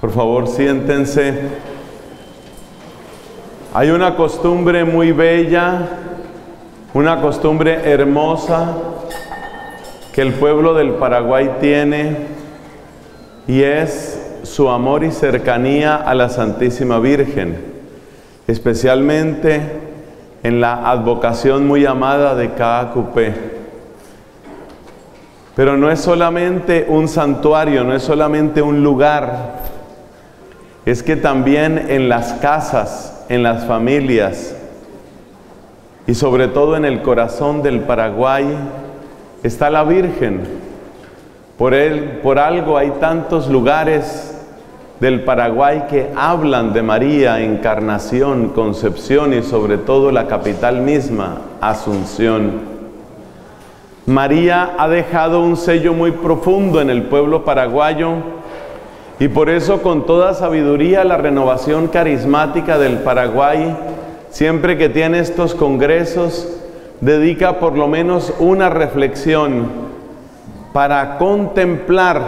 Por favor, siéntense. Hay una costumbre muy bella, una costumbre hermosa que el pueblo del Paraguay tiene, y es su amor y cercanía a la Santísima Virgen, especialmente en la advocación muy amada de Caacupé. Pero no es solamente un santuario, no es solamente un lugar. Es que también en las casas, en las familias y sobre todo en el corazón del Paraguay está la Virgen. Por algo hay tantos lugares del Paraguay que hablan de María, Encarnación, Concepción y sobre todo la capital misma, Asunción. María ha dejado un sello muy profundo en el pueblo paraguayo. Y por eso, con toda sabiduría, la renovación carismática del Paraguay, siempre que tiene estos congresos, dedica por lo menos una reflexión para contemplar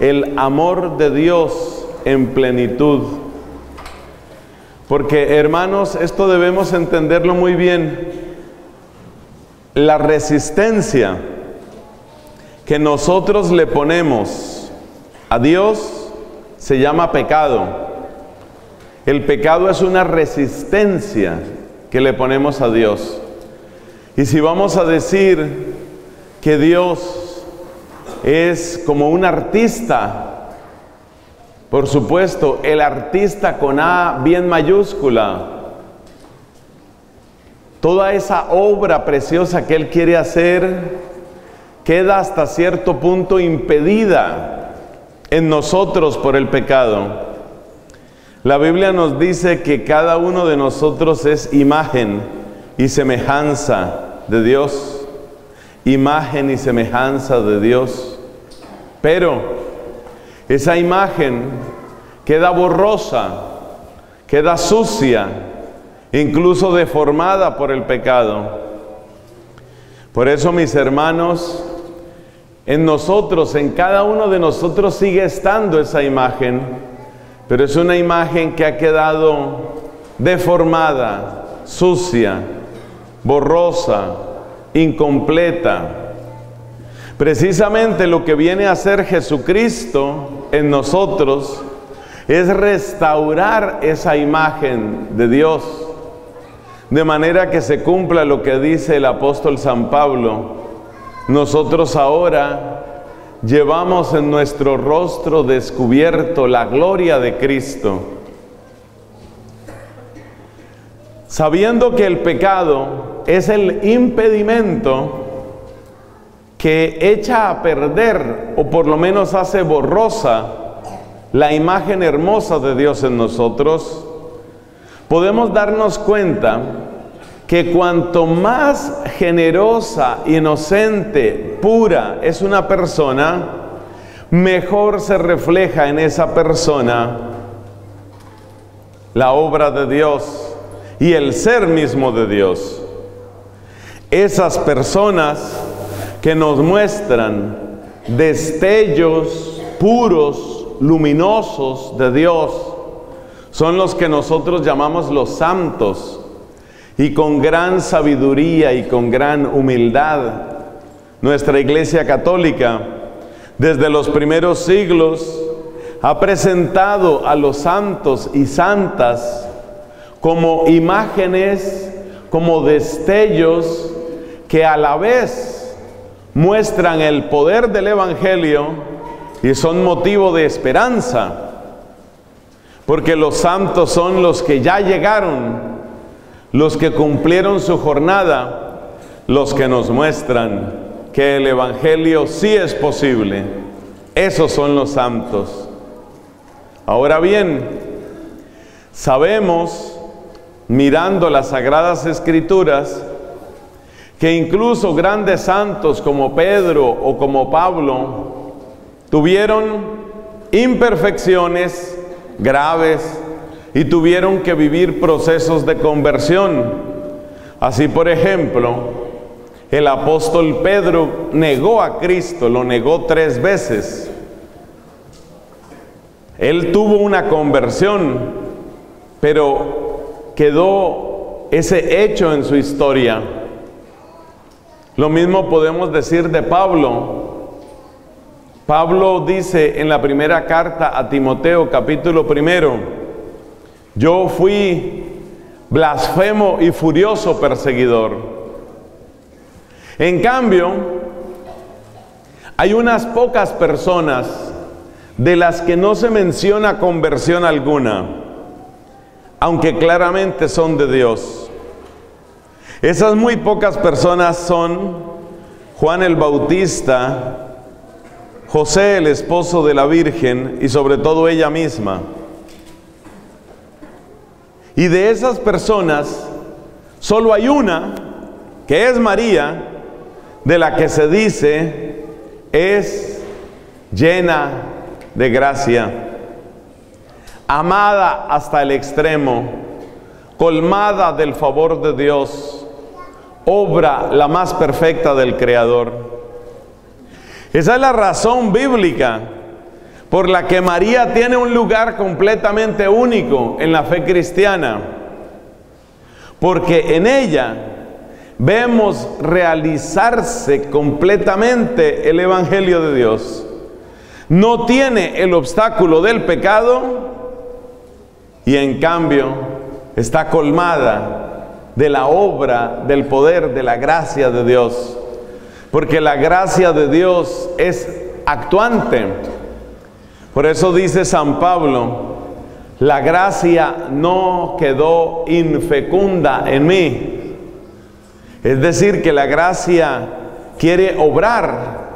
el amor de Dios en plenitud. Porque, hermanos, esto debemos entenderlo muy bien. La resistencia que nosotros le ponemos a Dios se llama pecado. El pecado es una resistencia que le ponemos a Dios. Y si vamos a decir que Dios es como un artista, por supuesto, el artista con A bien mayúscula, toda esa obra preciosa que Él quiere hacer queda hasta cierto punto impedida en nosotros por el pecado. La Biblia nos dice que cada uno de nosotros es imagen y semejanza de Dios. Imagen y semejanza de Dios. Pero esa imagen queda borrosa, queda sucia, incluso deformada por el pecado. Por eso, mis hermanos, en nosotros, en cada uno de nosotros sigue estando esa imagen, pero es una imagen que ha quedado deformada, sucia, borrosa, incompleta. Precisamente lo que viene a hacer Jesucristo en nosotros es restaurar esa imagen de Dios, de manera que se cumpla lo que dice el apóstol San Pablo. Nosotros ahora llevamos en nuestro rostro descubierto la gloria de Cristo. Sabiendo que el pecado es el impedimento que echa a perder, o por lo menos hace borrosa, la imagen hermosa de Dios en nosotros, podemos darnos cuenta que cuanto más generosa, inocente, pura es una persona, mejor se refleja en esa persona la obra de Dios y el ser mismo de Dios. Esas personas que nos muestran destellos puros, luminosos de Dios, son los que nosotros llamamos los santos, y con gran sabiduría y con gran humildad, nuestra Iglesia Católica, desde los primeros siglos, ha presentado a los santos y santas como imágenes, como destellos, que a la vez muestran el poder del Evangelio y son motivo de esperanza. Porque los santos son los que ya llegaron, los que cumplieron su jornada, los que nos muestran que el Evangelio sí es posible, Esos son los santos. Ahora bien, sabemos, mirando las Sagradas Escrituras, que incluso grandes santos como Pedro o como Pablo tuvieron imperfecciones graves y tuvieron que vivir procesos de conversión. Así, por ejemplo, el apóstol Pedro negó a Cristo, lo negó 3 veces. Él tuvo una conversión, pero quedó ese hecho en su historia. Lo mismo podemos decir de Pablo. Pablo dice en la primera carta a Timoteo, capítulo 1, yo fui blasfemo y furioso perseguidor. En cambio, hay unas pocas personas de las que no se menciona conversión alguna, aunque claramente son de Dios. Esas muy pocas personas son Juan el Bautista, José el esposo de la Virgen y sobre todo ella misma. Y de esas personas, solo hay una, que es María, de la que se dice es llena de gracia, amada hasta el extremo, colmada del favor de Dios, obra la más perfecta del Creador. Esa es la razón bíblica por la que María tiene un lugar completamente único en la fe cristiana, porque en ella vemos realizarse completamente el Evangelio de Dios. No tiene el obstáculo del pecado y en cambio está colmada de la obra, del poder, de la gracia de Dios. Porque la gracia de Dios es actuante. Por eso dice San Pablo, la gracia no quedó infecunda en mí. Es decir, que la gracia quiere obrar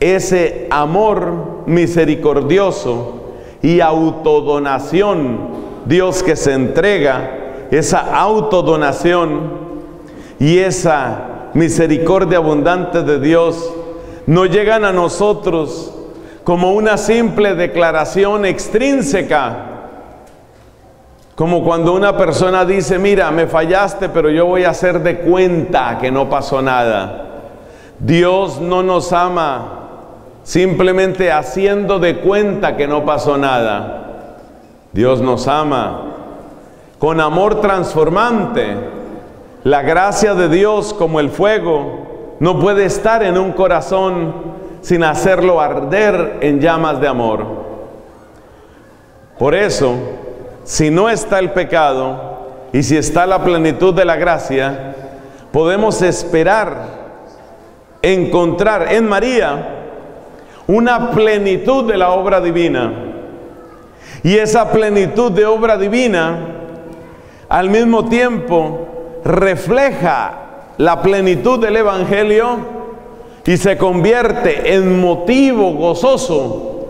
ese amor misericordioso y autodonación. Dios que se entrega, esa autodonación y esa misericordia abundante de Dios no llegan a nosotros como una simple declaración extrínseca. Como cuando una persona dice, mira, me fallaste, pero yo voy a hacer de cuenta que no pasó nada. Dios no nos ama simplemente haciendo de cuenta que no pasó nada. Dios nos ama con amor transformante. La gracia de Dios, como el fuego, no puede estar en un corazón sin hacerlo arder en llamas de amor. Por eso, si no está el pecado y si está la plenitud de la gracia, podemos esperar encontrar en María una plenitud de la obra divina. Y esa plenitud de obra divina al mismo tiempo refleja la plenitud del Evangelio y se convierte en motivo gozoso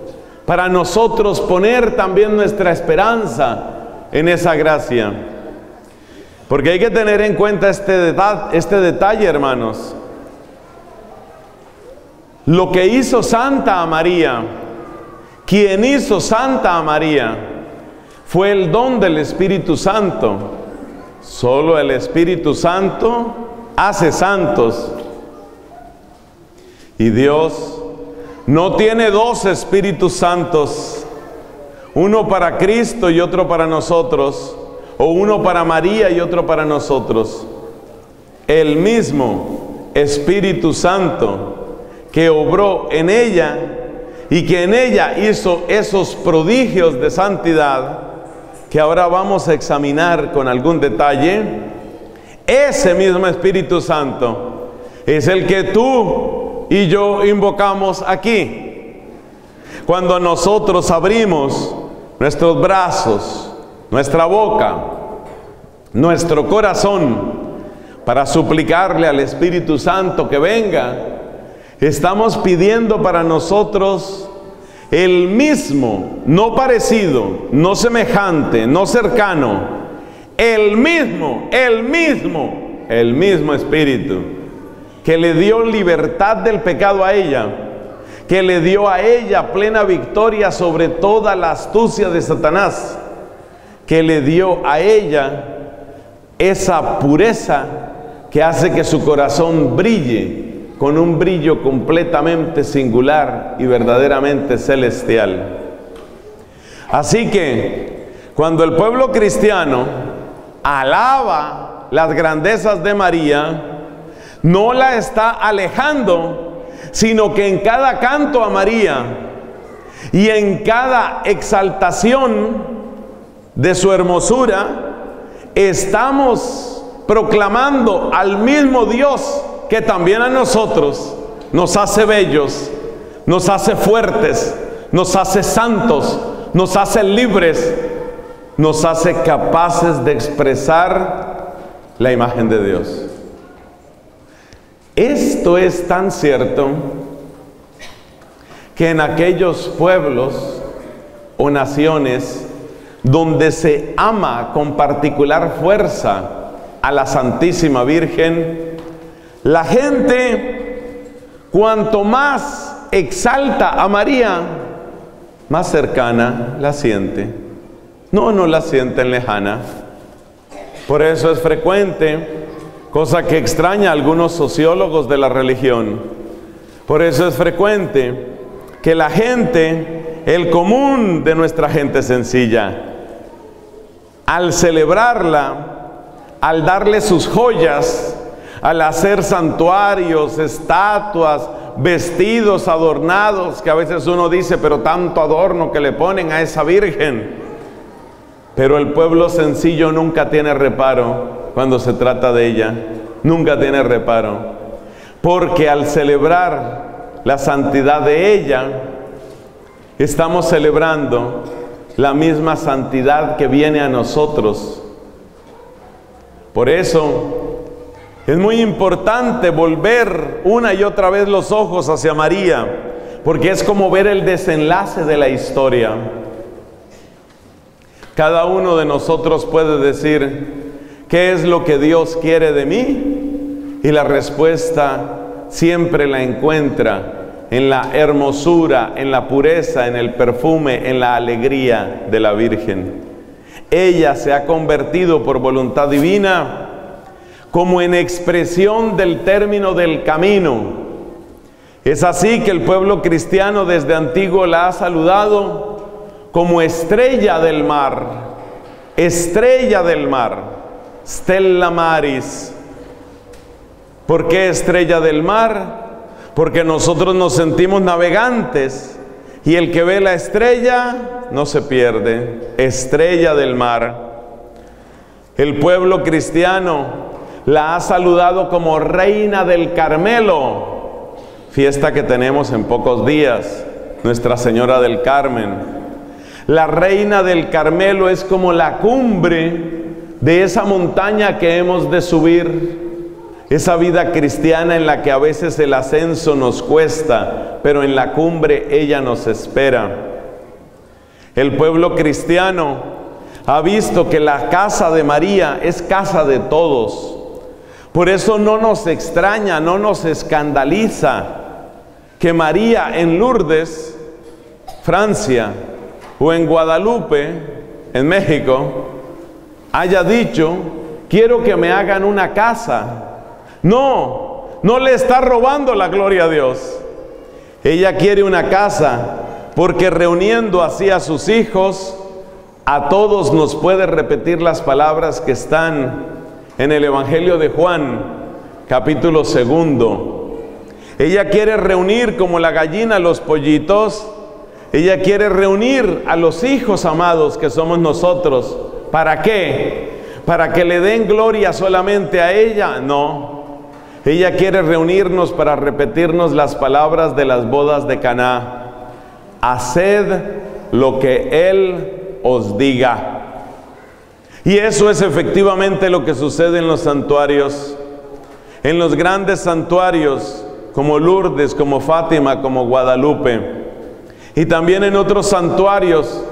para nosotros poner también nuestra esperanza en esa gracia. Porque hay que tener en cuenta este detalle, hermanos. Lo que hizo santa a María, quien hizo santa a María, fue el don del Espíritu Santo. Solo el Espíritu Santo hace santos. Y Dios no tiene 2 Espíritus Santos, uno para Cristo y otro para nosotros, o uno para María y otro para nosotros. El mismo Espíritu Santo que obró en ella y que en ella hizo esos prodigios de santidad que ahora vamos a examinar con algún detalle, ese mismo Espíritu Santo es el que tú y yo invocamos aquí. Cuando nosotros abrimos nuestros brazos, nuestra boca, nuestro corazón para suplicarle al Espíritu Santo que venga, estamos pidiendo para nosotros El mismo, no parecido, no semejante, no cercano. El mismo, el mismo, el mismo Espíritu que le dio libertad del pecado a ella, que le dio a ella plena victoria sobre toda la astucia de Satanás, que le dio a ella esa pureza que hace que su corazón brille con un brillo completamente singular y verdaderamente celestial. Así que cuando el pueblo cristiano alaba las grandezas de María, no la está alejando, sino que en cada canto a María y en cada exaltación de su hermosura, estamos proclamando al mismo Dios que también a nosotros nos hace bellos, nos hace fuertes, nos hace santos, nos hace libres, nos hace capaces de expresar la imagen de Dios. Esto es tan cierto que en aquellos pueblos o naciones donde se ama con particular fuerza a la Santísima Virgen, la gente, cuanto más exalta a María, más cercana la siente. No la sienten lejana. Por eso es frecuente, cosa que extraña a algunos sociólogos de la religión, por eso es frecuente que la gente, el común de nuestra gente sencilla, al celebrarla, al darle sus joyas, al hacer santuarios, estatuas, vestidos adornados, que a veces uno dice, pero tanto adorno que le ponen a esa Virgen. Pero el pueblo sencillo nunca tiene reparo cuando se trata de ella, nunca tiene reparo. Porque al celebrar la santidad de ella, estamos celebrando la misma santidad que viene a nosotros. Por eso es muy importante volver una y otra vez los ojos hacia María, porque es como ver el desenlace de la historia. Cada uno de nosotros puede decir, ¿qué es lo que Dios quiere de mí? Y la respuesta siempre la encuentra en la hermosura, en la pureza, en el perfume, en la alegría de la Virgen. Ella se ha convertido por voluntad divina como en expresión del término del camino. Es así que el pueblo cristiano desde antiguo la ha saludado como estrella del mar. Estrella del mar. Stella Maris. ¿Por qué estrella del mar? Porque nosotros nos sentimos navegantes y el que ve la estrella no se pierde. Estrella del mar. El pueblo cristiano la ha saludado como Reina del Carmelo, fiesta que tenemos en pocos días, Nuestra Señora del Carmen. La Reina del Carmelo es como la cumbre de esa montaña que hemos de subir. Esa vida cristiana en la que a veces el ascenso nos cuesta, pero en la cumbre ella nos espera. El pueblo cristiano ha visto que la casa de María es casa de todos. Por eso no nos extraña, no nos escandaliza que María en Lourdes, Francia, o en Guadalupe, en México, haya dicho, quiero que me hagan una casa. No le está robando la gloria a Dios. Ella quiere una casa porque reuniendo así a sus hijos, a todos nos puede repetir las palabras que están en el Evangelio de Juan, capítulo 2. Ella quiere reunir como la gallina a los pollitos. Ella quiere reunir a los hijos amados que somos nosotros. ¿Para qué? ¿Para que le den gloria solamente a ella? No. Ella quiere reunirnos para repetirnos las palabras de las bodas de Caná. Haced lo que Él os diga. Y eso es efectivamente lo que sucede en los santuarios. En los grandes santuarios, como Lourdes, como Fátima, como Guadalupe. y también en otros santuarios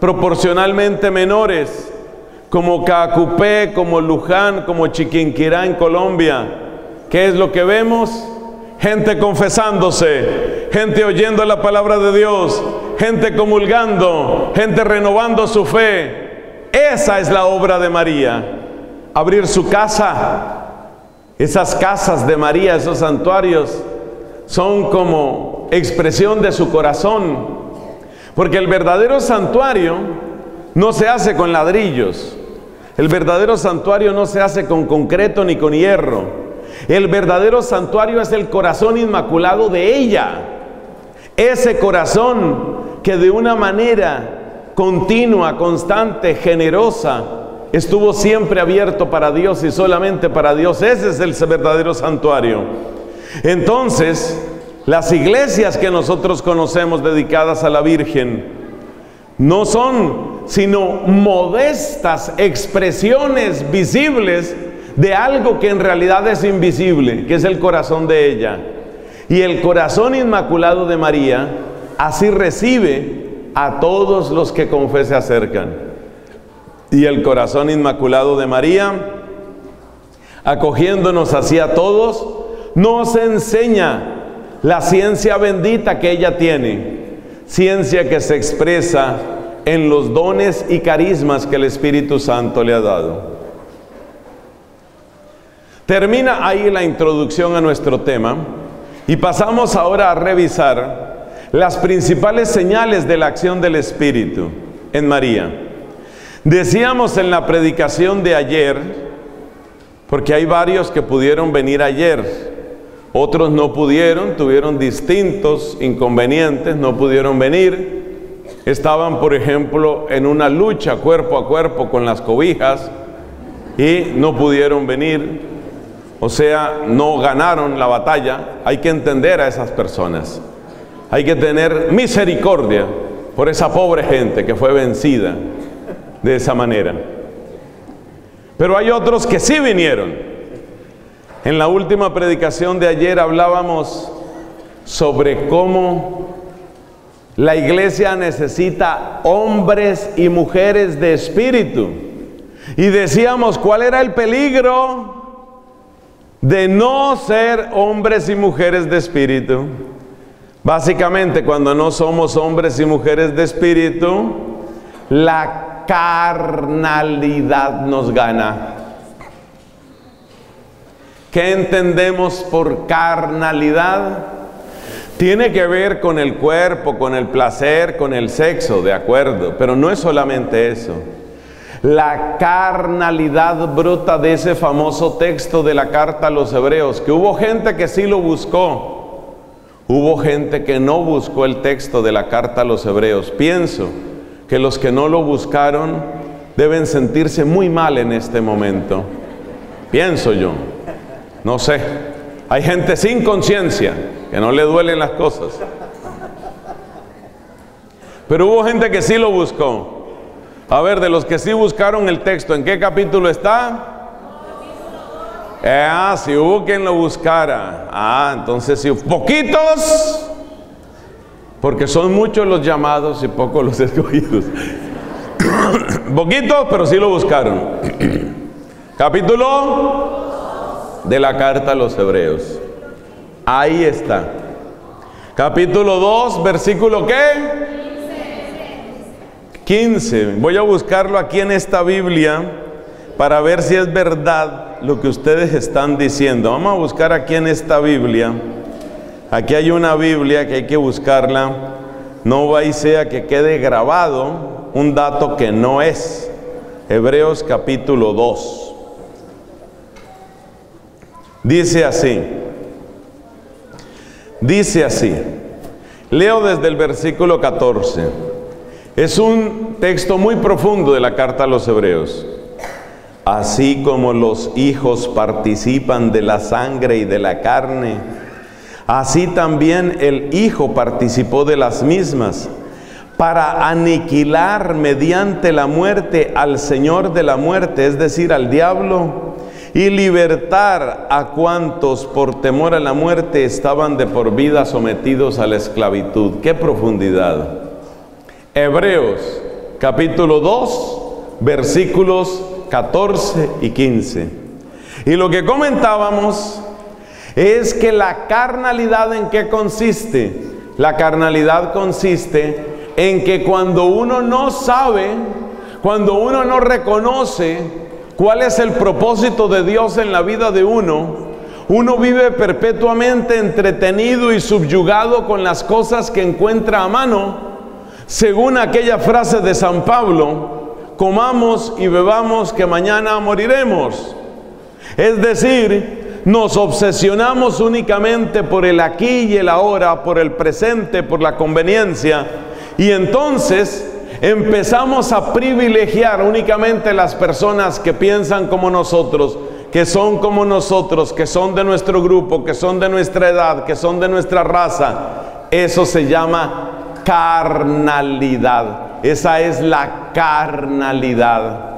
proporcionalmente menores, como Caacupé, como Luján, como Chiquinquirá en Colombia. ¿Qué es lo que vemos? Gente confesándose, gente oyendo la palabra de Dios, gente comulgando, gente renovando su fe. Esa es la obra de María. Abrir su casa. Esas casas de María, esos santuarios, son como expresión de su corazón. Porque el verdadero santuario no se hace con ladrillos. El verdadero santuario no se hace con concreto ni con hierro. El verdadero santuario es el corazón inmaculado de ella. Ese corazón que de una manera continua, constante, generosa, estuvo siempre abierto para Dios y solamente para Dios. Ese es el verdadero santuario. Entonces, las iglesias que nosotros conocemos dedicadas a la Virgen no son sino modestas expresiones visibles de algo que en realidad es invisible, que es el corazón de ella. Y el corazón inmaculado de María así recibe a todos los que con fe se acercan. Y el corazón inmaculado de María, acogiéndonos así a todos, nos enseña la ciencia bendita que ella tiene. Ciencia que se expresa en los dones y carismas que el Espíritu Santo le ha dado. Termina ahí la introducción a nuestro tema y pasamos ahora a revisar las principales señales de la acción del Espíritu en María. Decíamos en la predicación de ayer, porque hay varios que pudieron venir ayer. Otros no pudieron, tuvieron distintos inconvenientes, no pudieron venir. Estaban, por ejemplo, en una lucha cuerpo a cuerpo con las cobijas y no pudieron venir. O sea, no ganaron la batalla. Hay que entender a esas personas. Hay que tener misericordia por esa pobre gente que fue vencida de esa manera. Pero hay otros que sí vinieron. En la última predicación de ayer hablábamos sobre cómo la iglesia necesita hombres y mujeres de espíritu. Y decíamos cuál era el peligro de no ser hombres y mujeres de espíritu. Básicamente, cuando no somos hombres y mujeres de espíritu, la carnalidad nos gana. ¿Qué entendemos por carnalidad? Tiene que ver con el cuerpo, con el placer, con el sexo, de acuerdo, pero no es solamente eso. La carnalidad brota de ese famoso texto de la carta a los Hebreos, que hubo gente que sí lo buscó, hubo gente que no buscó el texto de la carta a los Hebreos. Pienso que los que no lo buscaron deben sentirse muy mal en este momento. Pienso yo. No sé, hay gente sin conciencia, que no le duelen las cosas. Pero hubo gente que sí lo buscó. A ver, de los que sí buscaron el texto, ¿en qué capítulo está? Si hubo quien lo buscara. Entonces sí, poquitos, porque son muchos los llamados y pocos los escogidos. Poquitos, pero sí lo buscaron. Capítulo de la carta a los Hebreos. Ahí está. Capítulo 2, versículo ¿qué? 15. Voy a buscarlo aquí en esta Biblia para ver si es verdad lo que ustedes están diciendo. Vamos a buscar aquí en esta Biblia. Aquí hay una Biblia que hay que buscarla. No va y sea que quede grabado un dato que no es. Hebreos capítulo 2. Dice así, leo desde el versículo 14, es un texto muy profundo de la carta a los Hebreos. Así como los hijos participan de la sangre y de la carne, así también el Hijo participó de las mismas, para aniquilar mediante la muerte al Señor de la muerte, es decir, al diablo, y libertar a cuantos por temor a la muerte estaban de por vida sometidos a la esclavitud. ¡Qué profundidad! Hebreos capítulo 2, versículos 14 y 15. Y lo que comentábamos es que la carnalidad, ¿en qué consiste? La carnalidad consiste en que cuando uno no sabe, cuando uno no reconoce cuál es el propósito de Dios en la vida de uno, uno vive perpetuamente entretenido y subyugado con las cosas que encuentra a mano, según aquella frase de San Pablo: comamos y bebamos que mañana moriremos. Es decir, nos obsesionamos únicamente por el aquí y el ahora, por el presente, por la conveniencia, y entonces empezamos a privilegiar únicamente las personas que piensan como nosotros, que son como nosotros, que son de nuestro grupo, que son de nuestra edad, que son de nuestra raza. Eso se llama carnalidad. Esa es la carnalidad.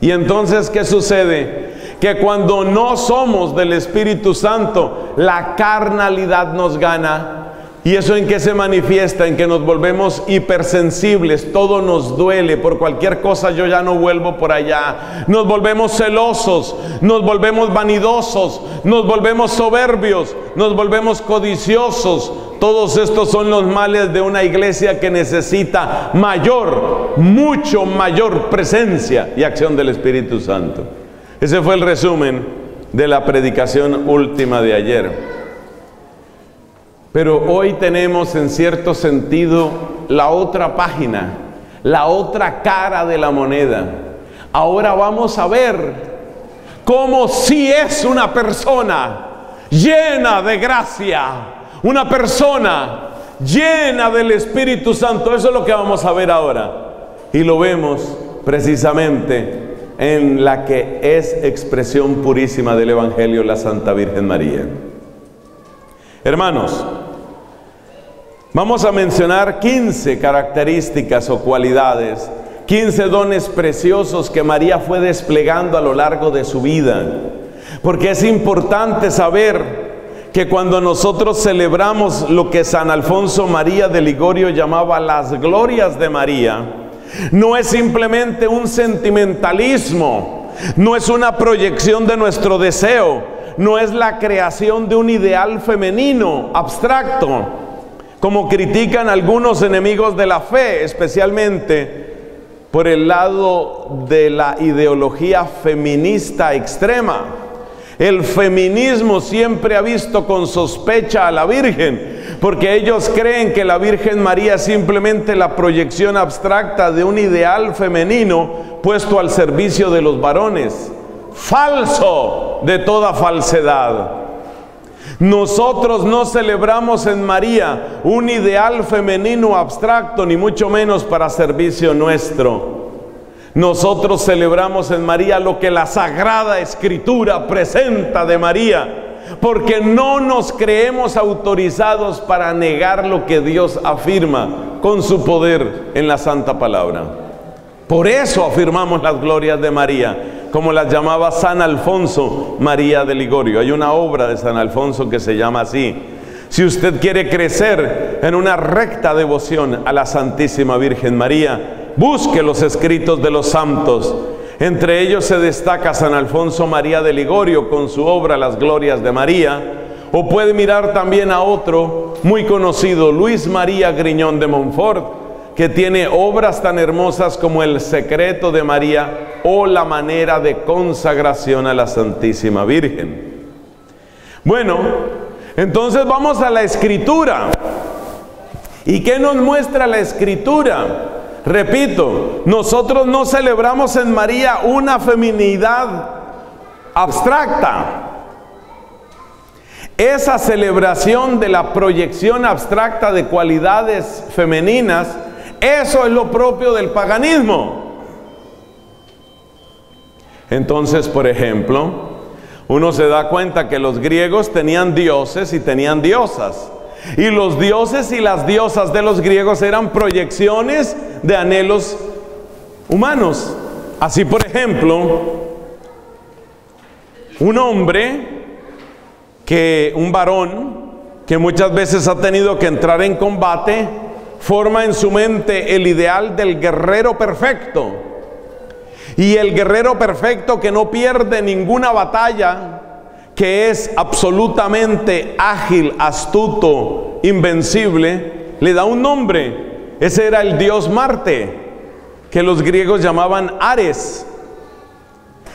Y entonces, ¿qué sucede? Que cuando no somos del Espíritu Santo, la carnalidad nos gana. ¿Y eso en qué se manifiesta? En que nos volvemos hipersensibles, todo nos duele, por cualquier cosa yo ya no vuelvo por allá. Nos volvemos celosos, nos volvemos vanidosos, nos volvemos soberbios, nos volvemos codiciosos. Todos estos son los males de una iglesia que necesita mayor, mucho mayor presencia y acción del Espíritu Santo. Ese fue el resumen de la predicación última de ayer. Pero hoy tenemos en cierto sentido la otra página, la otra cara de la moneda. Ahora vamos a ver cómo sí es una persona llena de gracia, una persona llena del Espíritu Santo. Eso es lo que vamos a ver ahora. Y lo vemos precisamente en la que es expresión purísima del Evangelio, la Santa Virgen María. Hermanos, vamos a mencionar 15 características o cualidades, 15 dones preciosos que María fue desplegando a lo largo de su vida. Porque es importante saber que cuando nosotros celebramos lo que San Alfonso María de Ligorio llamaba las glorias de María, no es simplemente un sentimentalismo, no es una proyección de nuestro deseo, no es la creación de un ideal femenino abstracto, como critican algunos enemigos de la fe, especialmente por el lado de la ideología feminista extrema. El feminismo siempre ha visto con sospecha a la Virgen, porque ellos creen que la Virgen María es simplemente la proyección abstracta de un ideal femenino puesto al servicio de los varones. Falso de toda falsedad. Nosotros no celebramos en María un ideal femenino abstracto, ni mucho menos para servicio nuestro. Nosotros celebramos en María lo que la Sagrada Escritura presenta de María, porque no nos creemos autorizados para negar lo que Dios afirma con su poder en la Santa Palabra. Por eso afirmamos las glorias de María, como las llamaba San Alfonso María de Ligorio. Hay una obra de San Alfonso que se llama así. Si usted quiere crecer en una recta devoción a la Santísima Virgen María, busque los escritos de los santos. Entre ellos se destaca San Alfonso María de Ligorio con su obra Las glorias de María. O puede mirar también a otro muy conocido, Luis María Griñón de Montfort, que tiene obras tan hermosas como El secreto de María o La manera de consagración a la Santísima Virgen. Bueno, entonces vamos a la Escritura. ¿Y qué nos muestra la Escritura? Repito, nosotros no celebramos en María una feminidad abstracta. Esa celebración de la proyección abstracta de cualidades femeninas, eso es lo propio del paganismo. Entonces, por ejemplo, uno se da cuenta que los griegos tenían dioses y tenían diosas. Y los dioses y las diosas de los griegos eran proyecciones de anhelos humanos. Así, por ejemplo, un hombre, un varón, que muchas veces ha tenido que entrar en combate, forma en su mente el ideal del guerrero perfecto. Y el guerrero perfecto que no pierde ninguna batalla, que es absolutamente ágil, astuto, invencible, le da un nombre. Ese era el dios Marte, que los griegos llamaban Ares.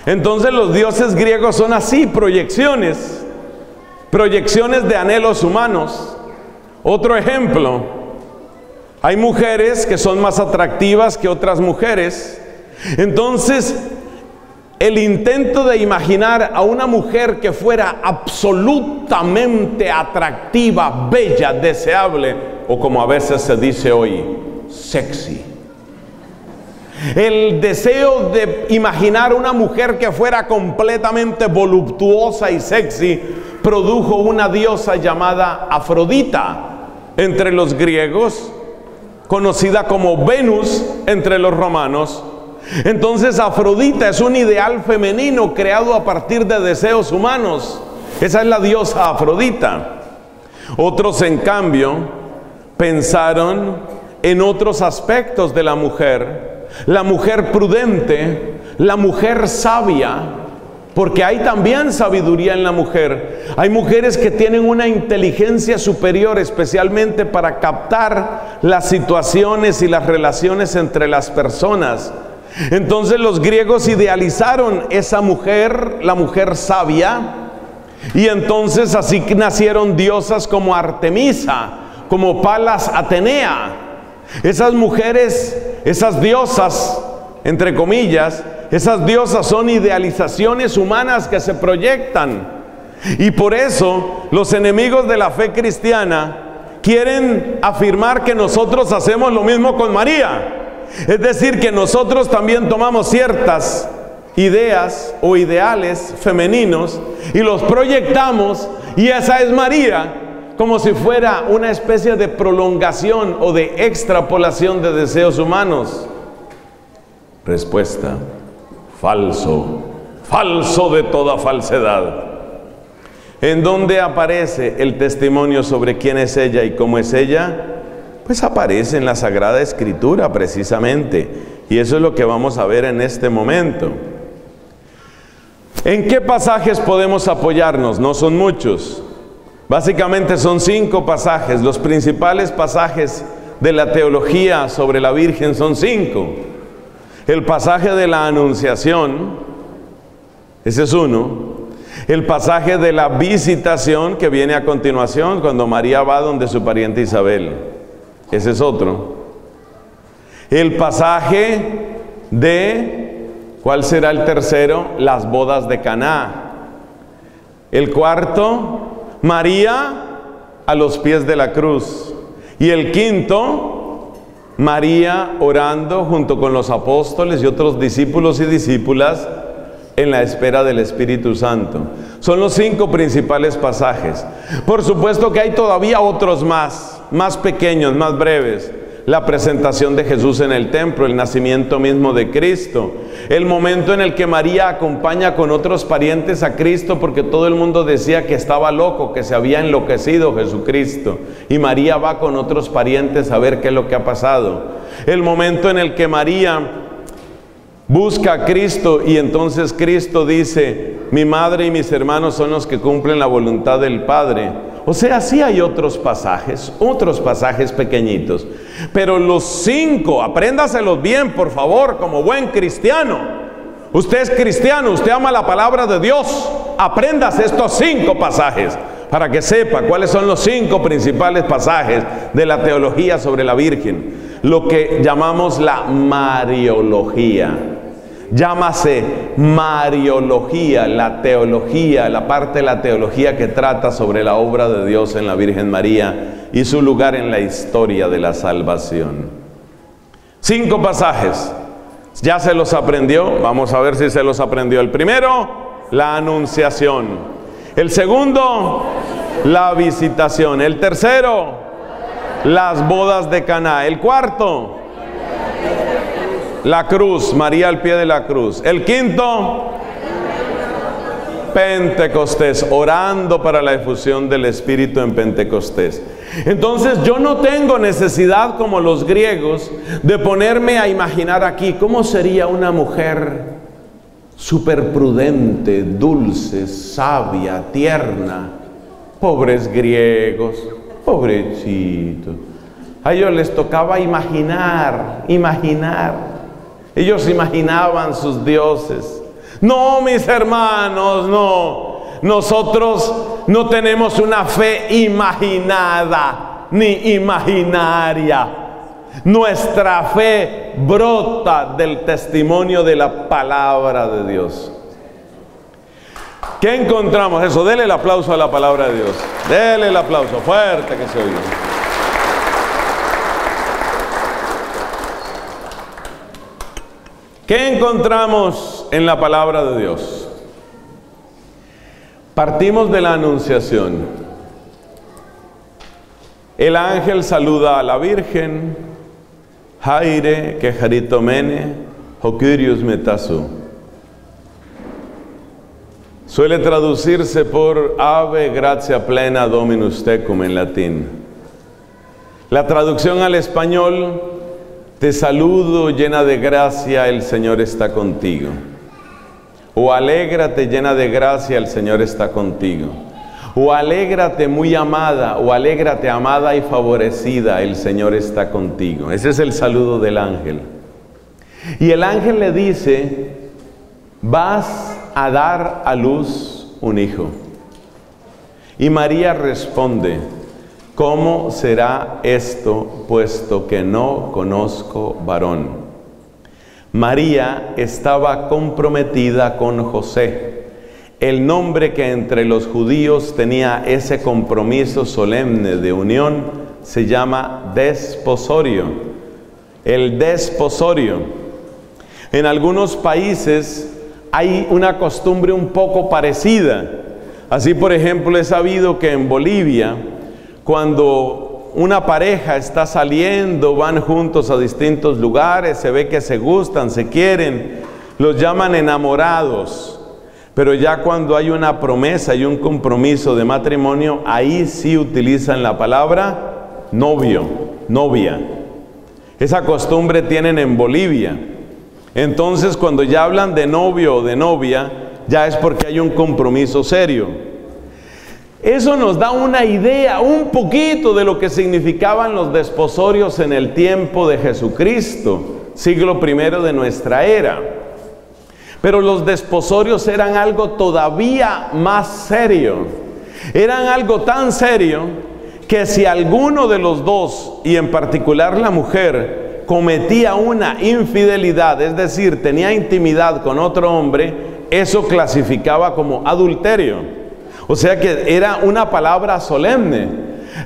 Entonces los dioses griegos son así, proyecciones, proyecciones de anhelos humanos. Otro ejemplo, hay mujeres que son más atractivas que otras mujeres. Entonces, el intento de imaginar a una mujer que fuera absolutamente atractiva, bella, deseable, o como a veces se dice hoy, sexy. El deseo de imaginar una mujer que fuera completamente voluptuosa y sexy, produjo una diosa llamada Afrodita, entre los griegos, conocida como Venus, entre los romanos. Entonces Afrodita es un ideal femenino creado a partir de deseos humanos. Esa es la diosa Afrodita. Otros, en cambio, pensaron en otros aspectos de la mujer prudente, la mujer sabia, porque hay también sabiduría en la mujer. Hay mujeres que tienen una inteligencia superior, especialmente para captar las situaciones y las relaciones entre las personas. Entonces los griegos idealizaron esa mujer, la mujer sabia, y entonces así nacieron diosas como Artemisa, como Palas Atenea. Esas mujeres, esas diosas, entre comillas, esas diosas son idealizaciones humanas que se proyectan. Y por eso los enemigos de la fe cristiana quieren afirmar que nosotros hacemos lo mismo con María. Es decir, que nosotros también tomamos ciertas ideas o ideales femeninos y los proyectamos, y esa es María, como si fuera una especie de prolongación o de extrapolación de deseos humanos. Respuesta: falso, falso de toda falsedad. ¿En dónde aparece el testimonio sobre quién es ella y cómo es ella? Pues aparece en la Sagrada Escritura, precisamente. Y eso es lo que vamos a ver en este momento. ¿En qué pasajes podemos apoyarnos? No son muchos. Básicamente son 5 pasajes. Los principales pasajes de la teología sobre la Virgen son 5. El pasaje de la Anunciación, ese es uno. El pasaje de la Visitación, que viene a continuación, cuando María va donde su pariente Isabel. Ese es otro. El pasaje de, ¿cuál será el tercero? Las bodas de Caná. El cuarto, María a los pies de la cruz. Y el quinto, María orando junto con los apóstoles y otros discípulos y discípulas en la espera del Espíritu Santo. Son los 5 principales pasajes. Por supuesto que hay todavía otros más pequeños, más breves. La presentación de Jesús en el templo, el nacimiento mismo de Cristo, el momento en el que María acompaña con otros parientes a Cristo, porque todo el mundo decía que estaba loco, que se había enloquecido Jesucristo, y María va con otros parientes a ver qué es lo que ha pasado. El momento en el que María busca a Cristo, y entonces Cristo dice: mi madre y mis hermanos son los que cumplen la voluntad del Padre. O sea, sí hay otros pasajes pequeñitos. Pero los 5, apréndaselos bien, por favor, como buen cristiano. Usted es cristiano, usted ama la palabra de Dios. Apréndase estos 5 pasajes, para que sepa cuáles son los 5 principales pasajes de la teología sobre la Virgen. Lo que llamamos la mariología. Llámase mariología, la teología, la parte de la teología que trata sobre la obra de Dios en la Virgen María y su lugar en la historia de la salvación. 5 pasajes. Ya se los aprendió. Vamos a ver si se los aprendió. El primero, la Anunciación. El segundo, la Visitación. El tercero, las bodas de Caná. El cuarto, la cruz, María al pie de la cruz. El quinto, Pentecostés, orando para la efusión del Espíritu en Pentecostés. Entonces yo no tengo necesidad, como los griegos, de ponerme a imaginar aquí cómo sería una mujer súper prudente, dulce, sabia, tierna. Pobres griegos, pobrecitos. A ellos les tocaba imaginar. Ellos imaginaban sus dioses. No, mis hermanos, no. Nosotros no tenemos una fe imaginada ni imaginaria. Nuestra fe brota del testimonio de la palabra de Dios. ¿Qué encontramos? Eso, dele el aplauso a la palabra de Dios. Dele el aplauso fuerte que se oiga. ¿Qué encontramos en la palabra de Dios? Partimos de la Anunciación. El ángel saluda a la Virgen. Jaire keharitomene hokurius metasu. Suele traducirse por Ave gratia plena Dominus tecum en latín. La traducción al español: te saludo llena de gracia, el Señor está contigo. O alégrate llena de gracia, el Señor está contigo. O alégrate muy amada, o alégrate amada y favorecida, el Señor está contigo. Ese es el saludo del ángel. Y el ángel le dice: vas a dar a luz un hijo. Y María responde: ¿cómo será esto, puesto que no conozco varón? María estaba comprometida con José, el nombre que entre los judíos tenía ese compromiso solemne de unión se llama desposorio. El desposorio. En algunos países hay una costumbre un poco parecida. Así, por ejemplo, he sabido que en Bolivia, cuando una pareja está saliendo, van juntos a distintos lugares, se ve que se gustan, se quieren, los llaman enamorados. Pero ya cuando hay una promesa y un compromiso de matrimonio, ahí sí utilizan la palabra novio, novia. Esa costumbre tienen en Bolivia. Entonces, cuando ya hablan de novio o de novia, ya es porque hay un compromiso serio. Eso nos da una idea, un poquito, de lo que significaban los desposorios en el tiempo de Jesucristo, siglo primero de nuestra era. Pero los desposorios eran algo todavía más serio. Eran algo tan serio que si alguno de los dos, y en particular la mujer, cometía una infidelidad, es decir, tenía intimidad con otro hombre, eso clasificaba como adulterio. O sea que era una palabra solemne.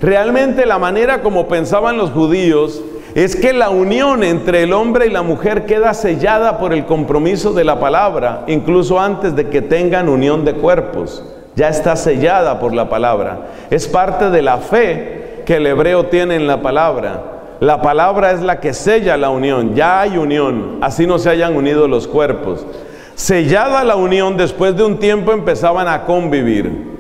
Realmente la manera como pensaban los judíos es que la unión entre el hombre y la mujer queda sellada por el compromiso de la palabra, incluso antes de que tengan unión de cuerpos. Ya está sellada por la palabra. Es parte de la fe que el hebreo tiene en la palabra. La palabra es la que sella la unión. Ya hay unión, así no se hayan unido los cuerpos. Sellada la unión, después de un tiempo empezaban a convivir.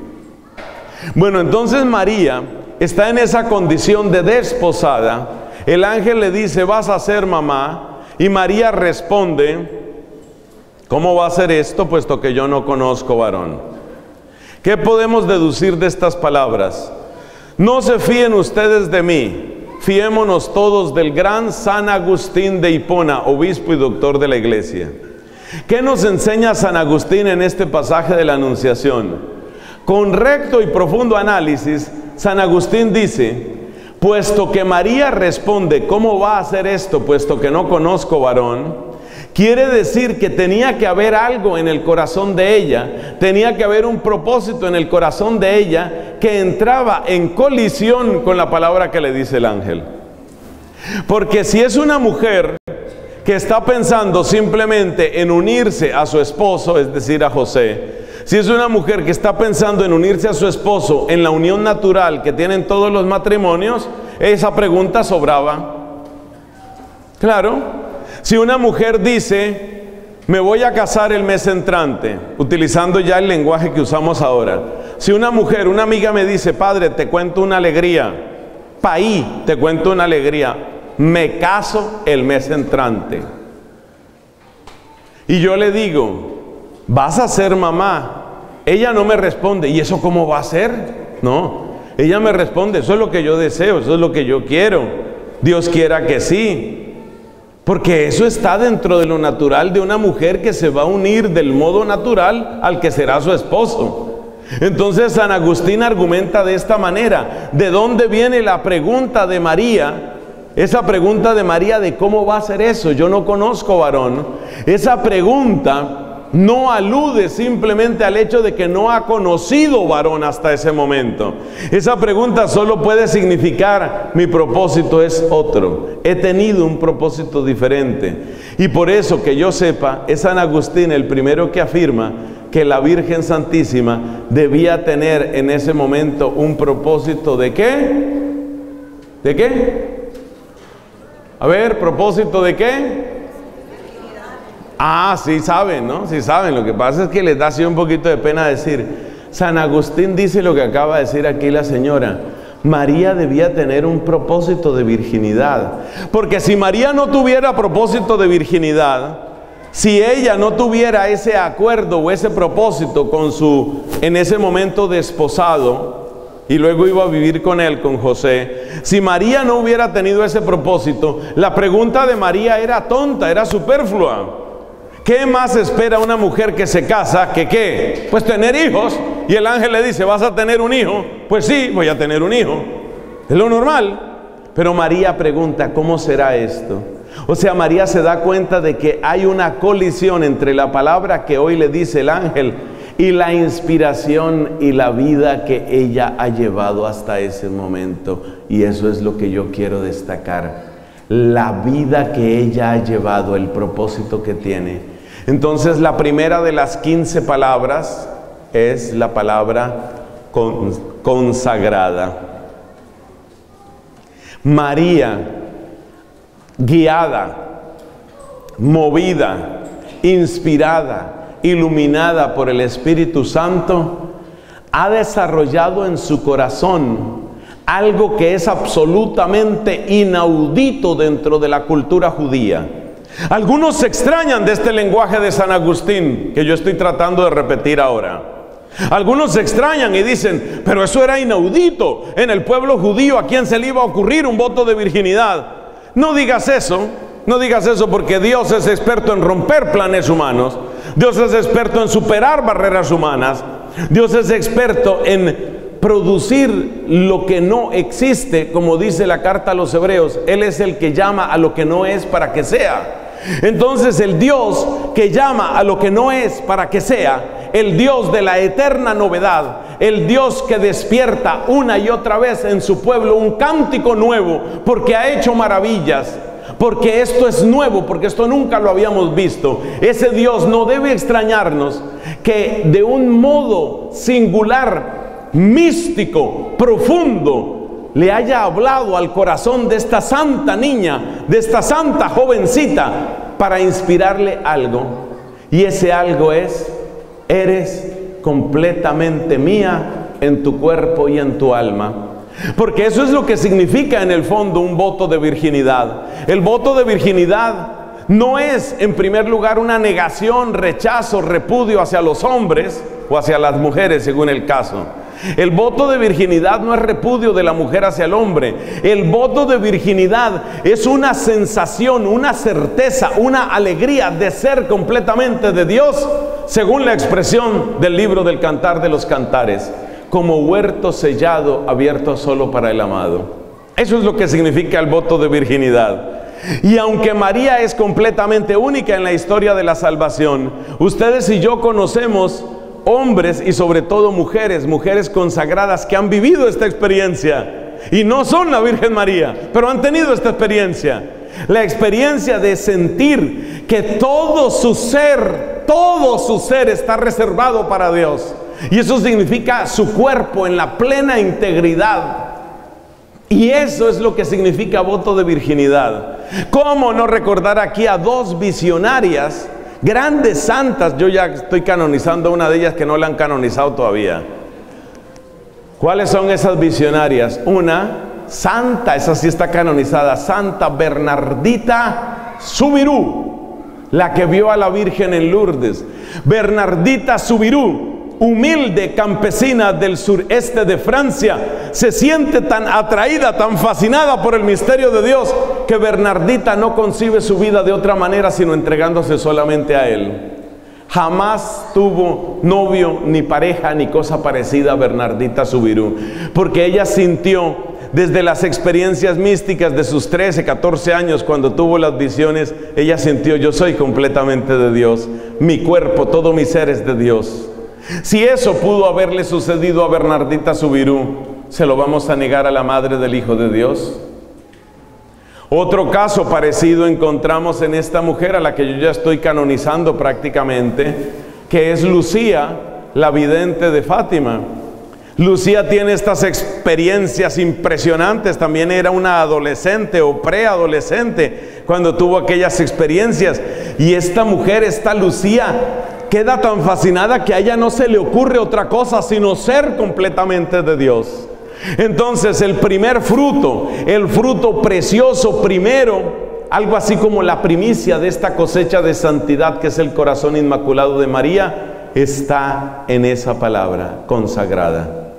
Bueno, entonces María está en esa condición de desposada. El ángel le dice: vas a ser mamá. Y María responde: ¿cómo va a ser esto, puesto que yo no conozco varón? ¿Qué podemos deducir de estas palabras? No se fíen ustedes de mí, fiémonos todos del gran San Agustín de Hipona, obispo y doctor de la Iglesia. ¿Qué nos enseña San Agustín en este pasaje de la Anunciación? Con recto y profundo análisis, San Agustín dice: puesto que María responde: ¿cómo va a hacer esto, puesto que no conozco varón?, quiere decir que tenía que haber algo en el corazón de ella, tenía que haber un propósito en el corazón de ella que entraba en colisión con la palabra que le dice el ángel. Porque si es una mujer que está pensando simplemente en unirse a su esposo, es decir, a José, si es una mujer que está pensando en unirse a su esposo en la unión natural que tienen todos los matrimonios, esa pregunta sobraba. Claro, si una mujer dice: Me voy a casar el mes entrante, utilizando ya el lenguaje que usamos ahora. Si una mujer, una amiga me dice, padre, te cuento una alegría, paí, te cuento una alegría, me caso el mes entrante. Y yo le digo, vas a ser mamá. Ella no me responde, ¿y eso cómo va a ser? No, ella me responde, eso es lo que yo deseo, eso es lo que yo quiero. Dios quiera que sí. Porque eso está dentro de lo natural de una mujer que se va a unir del modo natural al que será su esposo. Entonces San Agustín argumenta de esta manera. ¿De dónde viene la pregunta de María? Esa pregunta de María de cómo va a ser eso, yo no conozco varón. Esa pregunta no alude simplemente al hecho de que no ha conocido varón hasta ese momento. Esa pregunta solo puede significar, mi propósito es otro, he tenido un propósito diferente. Y por eso, que yo sepa, es San Agustín el primero que afirma que la Virgen Santísima debía tener en ese momento un propósito de ¿qué? ¿De qué? A ver, ¿propósito de qué? Ah, sí saben, ¿no? Sí saben, lo que pasa es que les da así un poquito de pena decir. San Agustín dice lo que acaba de decir aquí la señora. María debía tener un propósito de virginidad. Porque si María no tuviera propósito de virginidad, si ella no tuviera ese acuerdo o ese propósito con su, en ese momento, desposado, y luego iba a vivir con él, con José. Si María no hubiera tenido ese propósito, la pregunta de María era tonta, era superflua. ¿Qué más espera una mujer que se casa que qué? Pues tener hijos. Y el ángel le dice, ¿vas a tener un hijo? Pues sí, voy a tener un hijo. Es lo normal. Pero María pregunta, ¿cómo será esto? O sea, María se da cuenta de que hay una colisión entre la palabra que hoy le dice el ángel y la inspiración y la vida que ella ha llevado hasta ese momento. Y eso es lo que yo quiero destacar. La vida que ella ha llevado, el propósito que tiene. Entonces, la primera de las 15 palabras es la palabra consagrada. María, guiada, movida, inspirada, iluminada por el Espíritu Santo, ha desarrollado en su corazón algo que es absolutamente inaudito dentro de la cultura judía. Algunos se extrañan de este lenguaje de San Agustín, que yo estoy tratando de repetir ahora. Algunos se extrañan y dicen, pero eso era inaudito. En el pueblo judío, ¿a quién se le iba a ocurrir un voto de virginidad? No digas eso. No digas eso, porque Dios es experto en romper planes humanos. Dios es experto en superar barreras humanas. Dios es experto en producir lo que no existe, como dice la carta a los Hebreos. Él es el que llama a lo que no es para que sea. Entonces, el Dios que llama a lo que no es para que sea, el Dios de la eterna novedad, el Dios que despierta una y otra vez en su pueblo un cántico nuevo, porque ha hecho maravillas. Porque esto es nuevo, porque esto nunca lo habíamos visto. Ese Dios no debe extrañarnos que de un modo singular, místico, profundo, le haya hablado al corazón de esta santa niña, de esta santa jovencita, para inspirarle algo. Y ese algo es, eres completamente mía en tu cuerpo y en tu alma. Porque eso es lo que significa en el fondo un voto de virginidad. El voto de virginidad no es, en primer lugar, una negación, rechazo, repudio hacia los hombres o hacia las mujeres, según el caso. El voto de virginidad no es repudio de la mujer hacia el hombre. El voto de virginidad es una sensación, una certeza, una alegría de ser completamente de Dios, según la expresión del libro del Cantar de los Cantares. Como huerto sellado, abierto solo para el amado. Eso es lo que significa el voto de virginidad. Y aunque María es completamente única en la historia de la salvación, ustedes y yo conocemos hombres y sobre todo mujeres, mujeres consagradas que han vivido esta experiencia. Y no son la Virgen María, pero han tenido esta experiencia. La experiencia de sentir que todo su ser está reservado para Dios. Y eso significa su cuerpo en la plena integridad. Y eso es lo que significa voto de virginidad. ¿Cómo no recordar aquí a dos visionarias Grandes santas, yo ya estoy canonizando una de ellas que no la han canonizado todavía. ¿Cuáles son esas visionarias? Una santa, esa sí está canonizada, Santa Bernardita Soubirous, la que vio a la Virgen en Lourdes. Bernardita Soubirous, humilde campesina del sureste de Francia, se siente tan atraída, tan fascinada por el misterio de Dios, que Bernardita no concibe su vida de otra manera sino entregándose solamente a Él. Jamás tuvo novio, ni pareja, ni cosa parecida a Bernardita Soubirous, porque ella sintió desde las experiencias místicas de sus 13, 14 años, cuando tuvo las visiones, ella sintió: yo soy completamente de Dios, mi cuerpo, todo mi ser es de Dios. Si eso pudo haberle sucedido a Bernardita Soubirous, ¿se lo vamos a negar a la madre del Hijo de Dios? Otro caso parecido encontramos en esta mujer a la que yo ya estoy canonizando prácticamente, que es Lucía, la vidente de Fátima. Lucía tiene estas experiencias impresionantes, también era una adolescente o preadolescente cuando tuvo aquellas experiencias, y esta mujer, esta Lucía, queda tan fascinada que a ella no se le ocurre otra cosa sino ser completamente de Dios. Entonces el primer fruto, el fruto precioso primero, algo así como la primicia de esta cosecha de santidad que es el corazón inmaculado de María, está en esa palabra consagrada.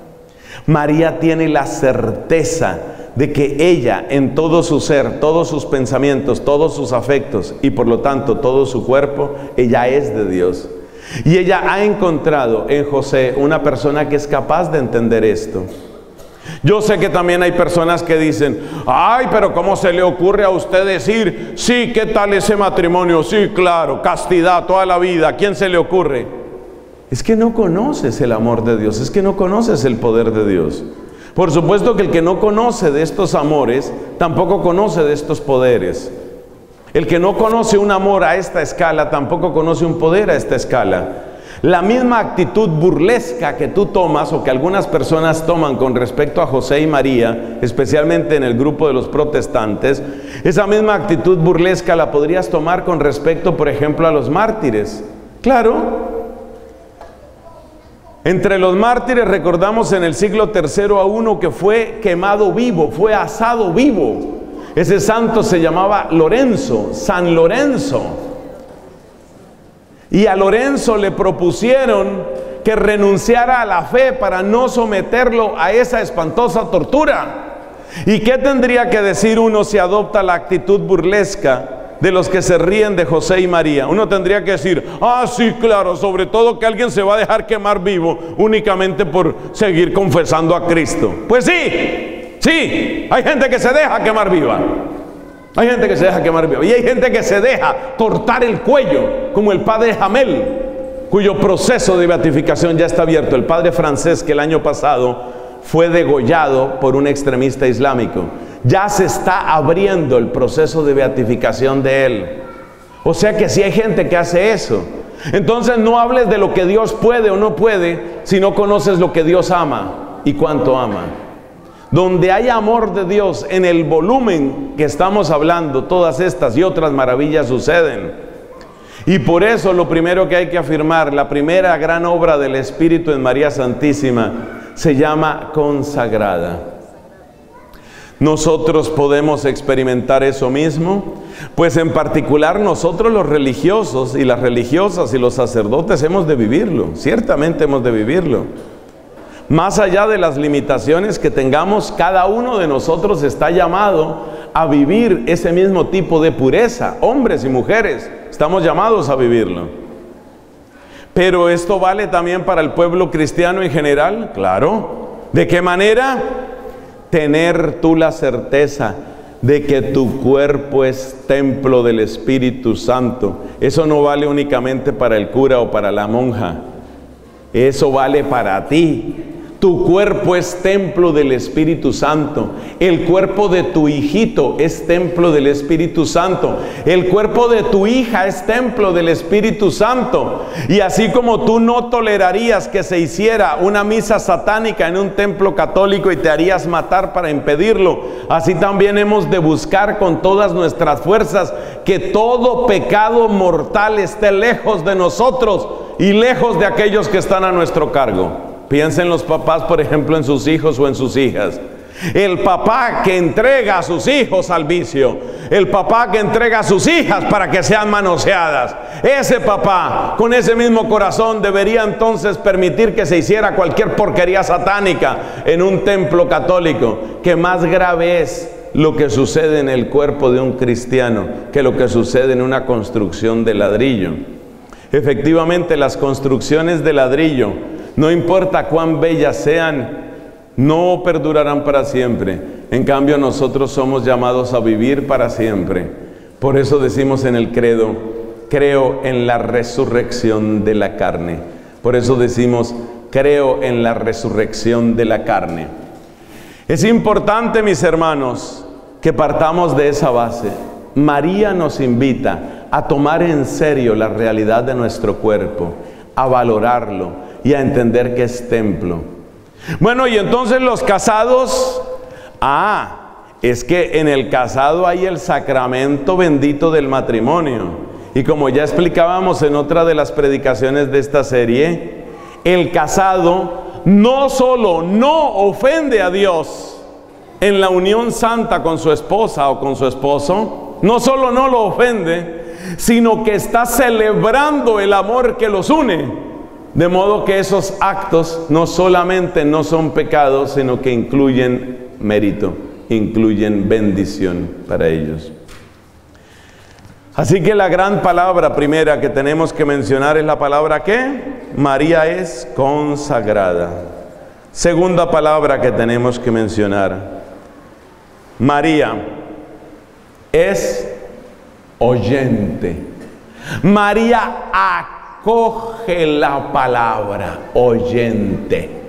María tiene la certeza de que ella, en todo su ser, todos sus pensamientos, todos sus afectos y por lo tanto todo su cuerpo, ella es de Dios. Y ella ha encontrado en José una persona que es capaz de entender esto. Yo sé que también hay personas que dicen: ay, pero ¿cómo se le ocurre a usted decir, sí, qué tal ese matrimonio? Sí, claro, castidad toda la vida, ¿a quién se le ocurre? Es que no conoces el amor de Dios, es que no conoces el poder de Dios. Por supuesto que el que no conoce de estos amores, tampoco conoce de estos poderes. El que no conoce un amor a esta escala, tampoco conoce un poder a esta escala. La misma actitud burlesca que tú tomas o que algunas personas toman con respecto a José y María, especialmente en el grupo de los protestantes, esa misma actitud burlesca la podrías tomar con respecto, por ejemplo, a los mártires. Claro. Entre los mártires recordamos en el siglo III a uno que fue quemado vivo, fue asado vivo. Ese santo se llamaba Lorenzo, San Lorenzo. Y a Lorenzo le propusieron que renunciara a la fe para no someterlo a esa espantosa tortura. ¿Y qué tendría que decir uno si adopta la actitud burlesca de los que se ríen de José y María? Uno tendría que decir: ah, sí, claro, sobre todo que alguien se va a dejar quemar vivo únicamente por seguir confesando a Cristo. Pues sí, sí, hay gente que se deja quemar viva. Hay gente que se deja quemar viva. Y hay gente que se deja cortar el cuello, como el padre Hamel, cuyo proceso de beatificación ya está abierto. El padre francés que el año pasado fue degollado por un extremista islámico. Ya se está abriendo el proceso de beatificación de él. O sea que si hay gente que hace eso. Entonces no hables de lo que Dios puede o no puede, si no conoces lo que Dios ama y cuánto ama. Donde hay amor de Dios en el volumen que estamos hablando, todas estas y otras maravillas suceden. Y por eso lo primero que hay que afirmar, la primera gran obra del Espíritu en María Santísima, se llama consagrada. Nosotros podemos experimentar eso mismo, pues en particular nosotros los religiosos y las religiosas y los sacerdotes hemos de vivirlo, ciertamente hemos de vivirlo. Más allá de las limitaciones que tengamos, cada uno de nosotros está llamado a vivir ese mismo tipo de pureza, hombres y mujeres, estamos llamados a vivirlo. Pero esto vale también para el pueblo cristiano en general, claro. ¿De qué manera? Tener tú la certeza de que tu cuerpo es templo del Espíritu Santo. Eso no vale únicamente para el cura o para la monja. Eso vale para ti. Tu cuerpo es templo del Espíritu Santo. El cuerpo de tu hijito es templo del Espíritu Santo. El cuerpo de tu hija es templo del Espíritu Santo. Y así como tú no tolerarías que se hiciera una misa satánica en un templo católico y te harías matar para impedirlo, así también hemos de buscar con todas nuestras fuerzas que todo pecado mortal esté lejos de nosotros y lejos de aquellos que están a nuestro cargo. Piensen los papás, por ejemplo, en sus hijos o en sus hijas. El papá que entrega a sus hijos al vicio, el papá que entrega a sus hijas para que sean manoseadas, ese papá con ese mismo corazón debería entonces permitir que se hiciera cualquier porquería satánica en un templo católico. Que más grave es lo que sucede en el cuerpo de un cristiano que lo que sucede en una construcción de ladrillo. Efectivamente, las construcciones de ladrillo, no importa cuán bellas sean, no perdurarán para siempre. En cambio, nosotros somos llamados a vivir para siempre. Por eso decimos en el credo: creo en la resurrección de la carne. Por eso decimos: creo en la resurrección de la carne. Es importante, mis hermanos, que partamos de esa base. María nos invita a tomar en serio la realidad de nuestro cuerpo, a valorarlo y a entender que es templo. Bueno, y entonces los casados, es que en el casado hay el sacramento bendito del matrimonio. Y como ya explicábamos en otra de las predicaciones de esta serie, el casado no solo no ofende a Dios en la unión santa con su esposa o con su esposo, no solo no lo ofende, sino que está celebrando el amor que los une. De modo que esos actos no solamente no son pecados, sino que incluyen mérito, incluyen bendición para ellos. Así que la gran palabra primera que tenemos que mencionar es la palabra que María es consagrada. Segunda palabra que tenemos que mencionar: María es oyente. María acoge la palabra, oyente.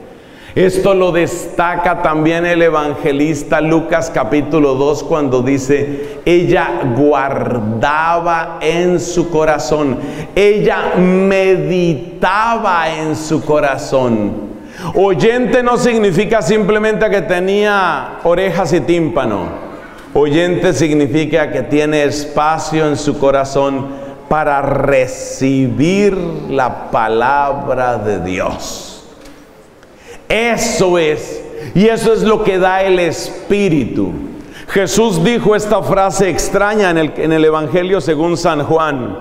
Esto lo destaca también el evangelista Lucas capítulo 2, cuando dice: ella guardaba en su corazón, ella meditaba en su corazón. Oyente no significa simplemente que tenía orejas y tímpano. Oyente significa que tiene espacio en su corazón para recibir la palabra de Dios. Eso es, y eso es lo que da el Espíritu. Jesús dijo esta frase extraña en el Evangelio según San Juan: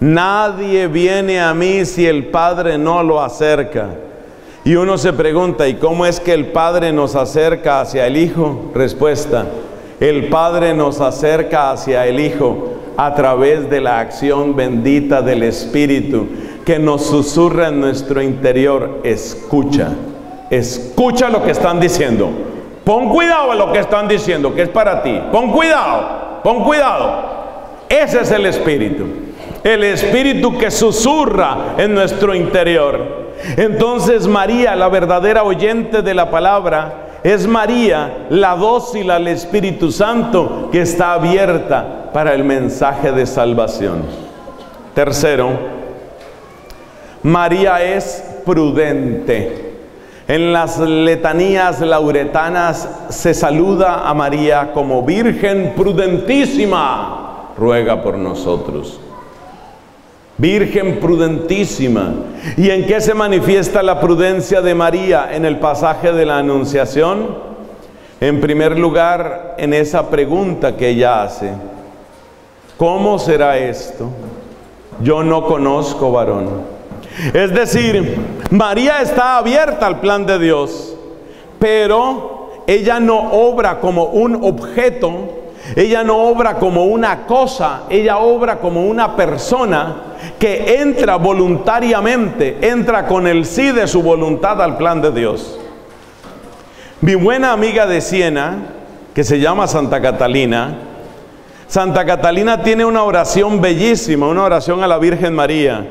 nadie viene a mí si el Padre no lo acerca. Y uno se pregunta: ¿y cómo es que el Padre nos acerca hacia el Hijo? Respuesta: el Padre nos acerca hacia el Hijo a través de la acción bendita del Espíritu, que nos susurra en nuestro interior: escucha, escucha lo que están diciendo, pon cuidado a lo que están diciendo, que es para ti, pon cuidado, pon cuidado. Ese es el Espíritu, el Espíritu que susurra en nuestro interior. Entonces María, la verdadera oyente de la palabra, es María, la dócil al Espíritu Santo, que está abierta para el mensaje de salvación. Tercero, María es prudente. En las letanías lauretanas se saluda a María como Virgen prudentísima, ruega por nosotros. Virgen prudentísima. ¿Y en qué se manifiesta la prudencia de María en el pasaje de la Anunciación? En primer lugar, en esa pregunta que ella hace: ¿cómo será esto? Yo no conozco varón. Es decir, María está abierta al plan de Dios, pero ella no obra como un objeto, ella no obra como una cosa, ella obra como una persona que entra voluntariamente, entra con el sí de su voluntad al plan de Dios. Mi buena amiga de Siena, que se llama Santa Catalina, tiene una oración bellísima, una oración a la Virgen María,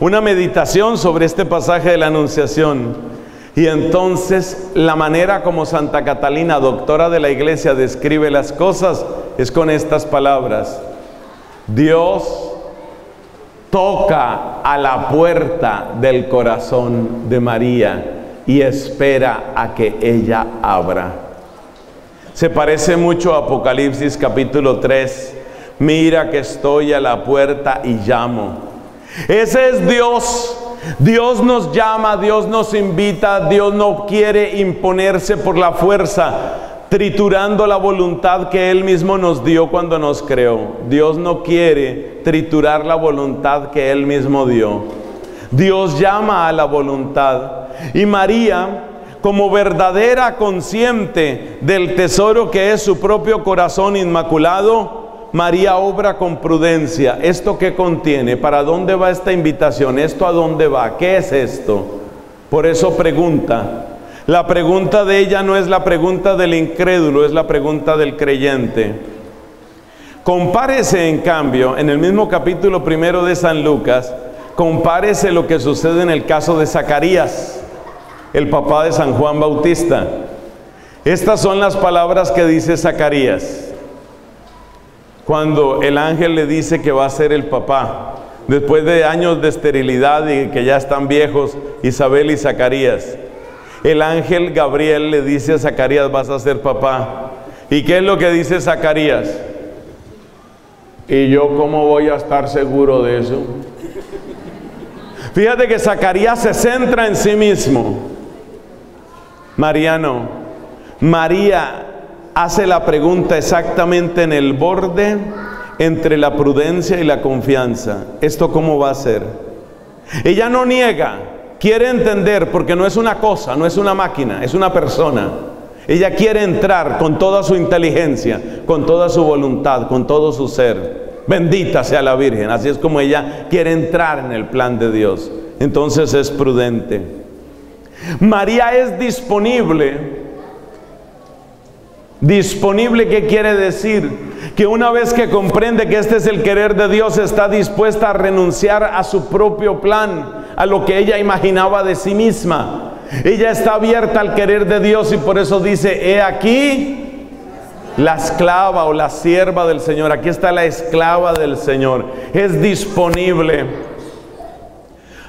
una meditación sobre este pasaje de la Anunciación. Y entonces la manera como Santa Catalina, doctora de la Iglesia, describe las cosas es con estas palabras: Dios toca a la puerta del corazón de María y espera a que ella abra. Se parece mucho a Apocalipsis capítulo 3, mira que estoy a la puerta y llamo. Ese es Dios. Dios nos llama, Dios nos invita, Dios no quiere imponerse por la fuerza, triturando la voluntad que Él mismo nos dio cuando nos creó. Dios no quiere triturar la voluntad que Él mismo dio. Dios llama a la voluntad. Y María, como verdadera consciente del tesoro que es su propio corazón inmaculado, María obra con prudencia. ¿Esto qué contiene? ¿Para dónde va esta invitación? ¿Esto a dónde va? ¿Qué es esto? Por eso pregunta. La pregunta de ella no es la pregunta del incrédulo, es la pregunta del creyente. Compárese, en cambio, en el mismo capítulo primero de San Lucas, compárese lo que sucede en el caso de Zacarías, el papá de San Juan Bautista. Estas son las palabras que dice Zacarías cuando el ángel le dice que va a ser el papá, después de años de esterilidad y que ya están viejos Isabel y Zacarías. El ángel Gabriel le dice a Zacarías: vas a ser papá. ¿Y qué es lo que dice Zacarías? ¿Y yo cómo voy a estar seguro de eso? Fíjate que Zacarías se centra en sí mismo. María no. María hace la pregunta exactamente en el borde entre la prudencia y la confianza. ¿Esto cómo va a ser? Ella no niega, quiere entender, porque no es una cosa, no es una máquina, es una persona. Ella quiere entrar con toda su inteligencia, con toda su voluntad, con todo su ser. Bendita sea la Virgen. Así es como ella quiere entrar en el plan de Dios. Entonces es prudente. María es disponible. Disponible, ¿qué quiere decir? Que una vez que comprende que este es el querer de Dios, está dispuesta a renunciar a su propio plan, a lo que ella imaginaba de sí misma. Ella está abierta al querer de Dios, y por eso dice: he aquí la esclava o la sierva del Señor. Aquí está la esclava del Señor. Es disponible.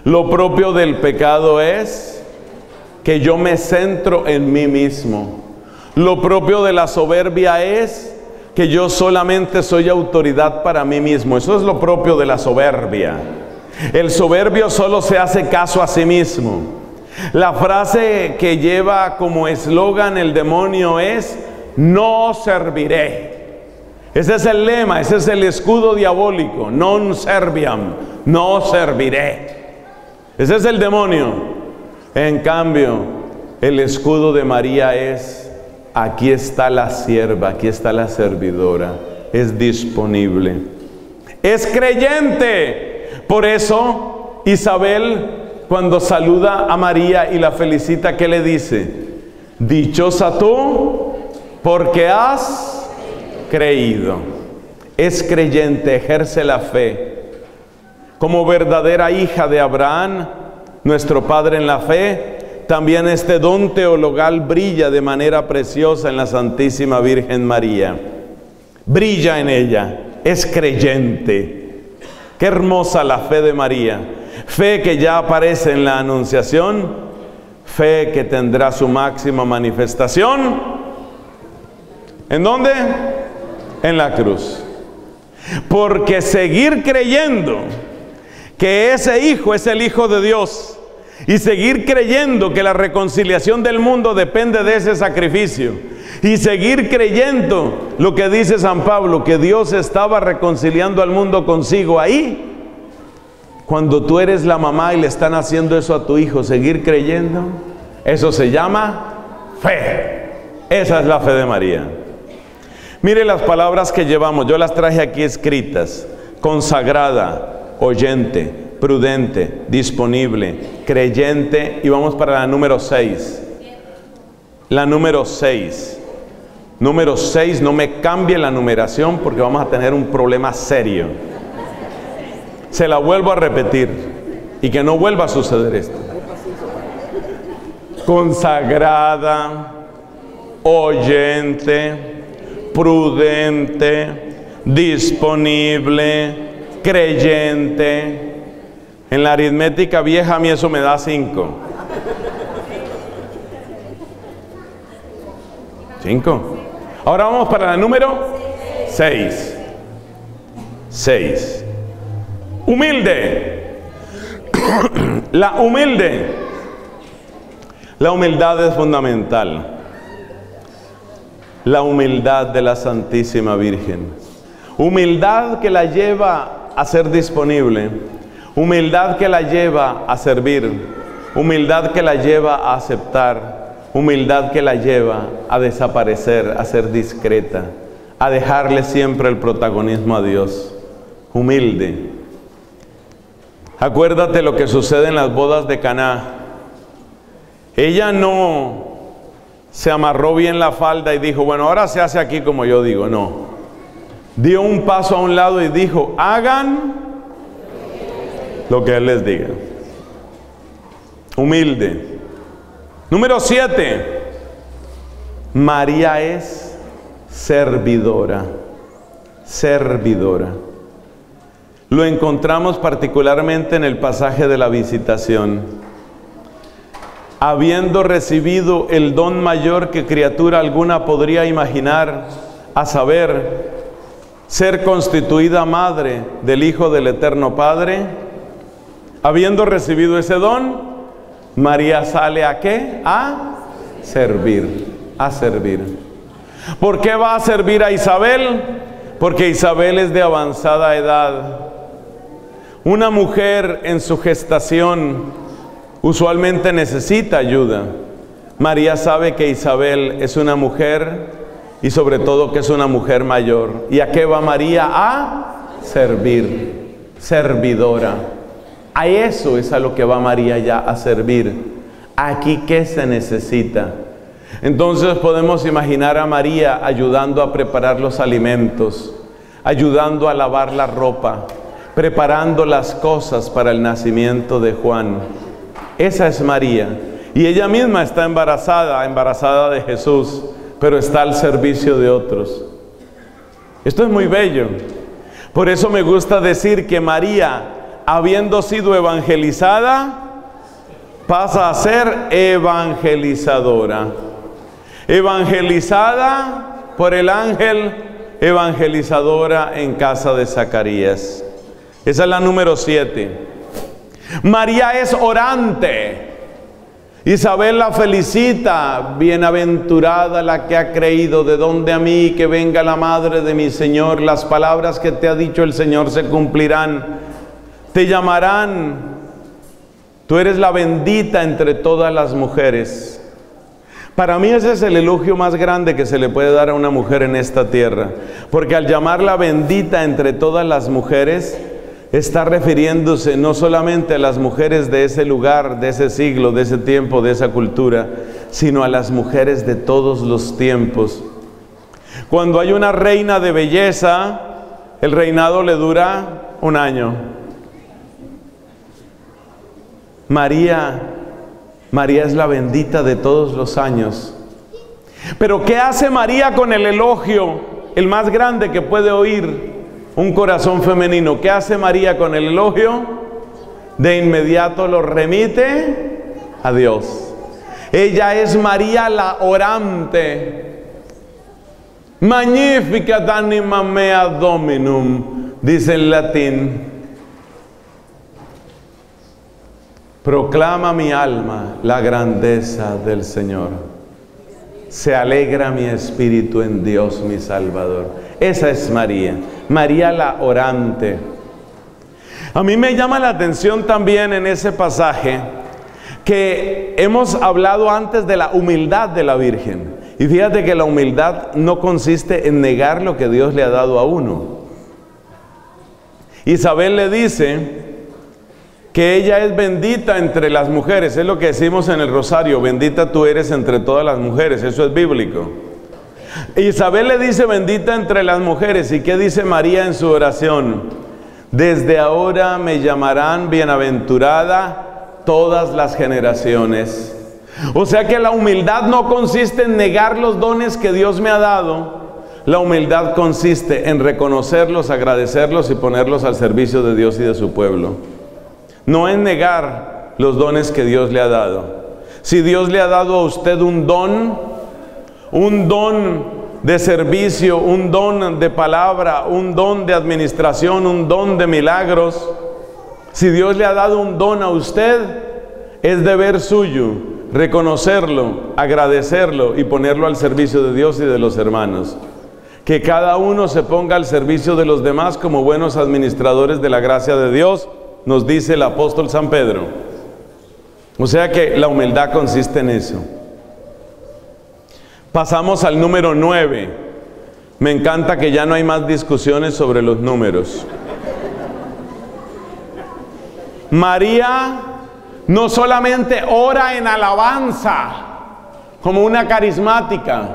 Lo propio del pecado es que yo me centro en mí mismo. Lo propio de la soberbia es que yo solamente soy autoridad para mí mismo. Eso es lo propio de la soberbia. El soberbio solo se hace caso a sí mismo. La frase que lleva como eslogan el demonio es: no serviré. Ese es el lema, ese es el escudo diabólico. Non serviam, no serviré. Ese es el demonio. En cambio, el escudo de María es: aquí está la sierva, aquí está la servidora, es disponible, es creyente. Por eso Isabel, cuando saluda a María y la felicita, ¿qué le dice? Dichosa tú porque has creído. Es creyente, ejerce la fe. Como verdadera hija de Abraham, nuestro padre en la fe, también este don teologal brilla de manera preciosa en la Santísima Virgen María. Brilla en ella, es creyente. Qué hermosa la fe de María. Fe que ya aparece en la Anunciación, fe que tendrá su máxima manifestación. ¿En dónde? En la cruz. Porque seguir creyendo que ese hijo es el Hijo de Dios, y seguir creyendo que la reconciliación del mundo depende de ese sacrificio, y seguir creyendo lo que dice San Pablo, que Dios estaba reconciliando al mundo consigo ahí, cuando tú eres la mamá y le están haciendo eso a tu hijo, seguir creyendo, eso se llama fe. Esa es la fe de María. Mire las palabras que llevamos, yo las traje aquí escritas: consagrada, oyente, prudente, disponible, creyente. Y vamos para la número 6. La número 6. Número 6, no me cambie la numeración porque vamos a tener un problema serio. Se la vuelvo a repetir y que no vuelva a suceder esto. Consagrada, oyente, prudente, disponible, creyente. En la aritmética vieja a mí eso me da 5. 5. Ahora vamos para la número 6. 6. Humilde. La humildad es fundamental. La humildad de la Santísima Virgen. Humildad que la lleva a ser disponible. Humildad que la lleva a servir. Humildad que la lleva a aceptar. Humildad que la lleva a desaparecer, a ser discreta, a dejarle siempre el protagonismo a Dios. Humilde. Acuérdate lo que sucede en las bodas de Caná. Ella no se amarró bien la falda y dijo, bueno, ahora se hace aquí como yo digo. No. Dio un paso a un lado y dijo, hagan lo que Él les diga. Humilde. Número 7. María es servidora. Servidora. Lo encontramos particularmente en el pasaje de la visitación. Habiendo recibido el don mayor que criatura alguna podría imaginar, a saber, ser constituida madre del Hijo del Eterno Padre, habiendo recibido ese don, María sale ¿a qué? A servir, a servir. ¿Por qué va a servir a Isabel? Porque Isabel es de avanzada edad. Una mujer en su gestación usualmente necesita ayuda. María sabe que Isabel es una mujer y sobre todo que es una mujer mayor. ¿Y a qué va María? A servir, servidora. A eso es a lo que va María ya, a servir. ¿Aquí qué se necesita? Entonces podemos imaginar a María ayudando a preparar los alimentos, ayudando a lavar la ropa, preparando las cosas para el nacimiento de Juan. Esa es María. Y ella misma está embarazada, embarazada de Jesús, pero está al servicio de otros. Esto es muy bello. Por eso me gusta decir que María, habiendo sido evangelizada, pasa a ser evangelizadora. Evangelizada por el ángel, evangelizadora en casa de Zacarías. Esa es la número 7. María es orante. Isabel la felicita. Bienaventurada la que ha creído, de donde a mí que venga la madre de mi Señor. Las palabras que te ha dicho el Señor se cumplirán. Te llamarán, tú eres la bendita entre todas las mujeres. Para mí ese es el elogio más grande que se le puede dar a una mujer en esta tierra. Porque al llamarla bendita entre todas las mujeres, está refiriéndose no solamente a las mujeres de ese lugar, de ese siglo, de ese tiempo, de esa cultura, sino a las mujeres de todos los tiempos. Cuando hay una reina de belleza, el reinado le dura un año. María es la bendita de todos los años. Pero ¿qué hace María con el elogio, el más grande que puede oír un corazón femenino? ¿Qué hace María con el elogio? De inmediato lo remite a Dios. Ella es María la orante. Magnificat anima mea dominum, dice en latín. Proclama mi alma la grandeza del Señor. Se alegra mi espíritu en Dios mi Salvador. Esa es María. María la orante. A mí me llama la atención también en ese pasaje que hemos hablado antes de la humildad de la Virgen. Y fíjate que la humildad no consiste en negar lo que Dios le ha dado a uno. Isabel le dice que ella es bendita entre las mujeres. Es lo que decimos en el rosario: bendita tú eres entre todas las mujeres. Eso es bíblico. Isabel le dice bendita entre las mujeres. ¿Y qué dice María en su oración? Desde ahora me llamarán bienaventurada todas las generaciones. O sea que la humildad no consiste en negar los dones que Dios me ha dado. La humildad consiste en reconocerlos, agradecerlos y ponerlos al servicio de Dios y de su pueblo. No es negar los dones que Dios le ha dado. Si Dios le ha dado a usted un don de servicio, un don de palabra, un don de administración, un don de milagros. Si Dios le ha dado un don a usted, es deber suyo reconocerlo, agradecerlo y ponerlo al servicio de Dios y de los hermanos. Que cada uno se ponga al servicio de los demás como buenos administradores de la gracia de Dios, nos dice el apóstol San Pedro. O sea que la humildad consiste en eso. Pasamos al número 9. Me encanta que ya no hay más discusiones sobre los números. María no solamente ora en alabanza, como una carismática.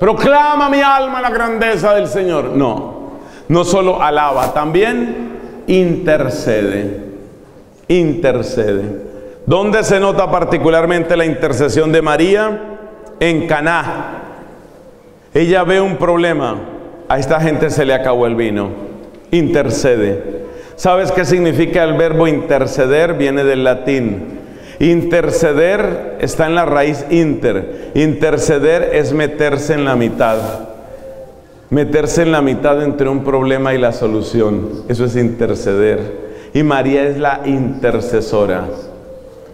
Proclama mi alma la grandeza del Señor. No, no solo alaba, también intercede. Intercede. ¿Dónde se nota particularmente la intercesión de María? En Caná. Ella ve un problema. A esta gente se le acabó el vino. Intercede. ¿Sabes qué significa el verbo interceder? Viene del latín. Interceder está en la raíz inter. Interceder es meterse en la mitad. Meterse en la mitad entre un problema y la solución. Eso es interceder. Y María es la intercesora.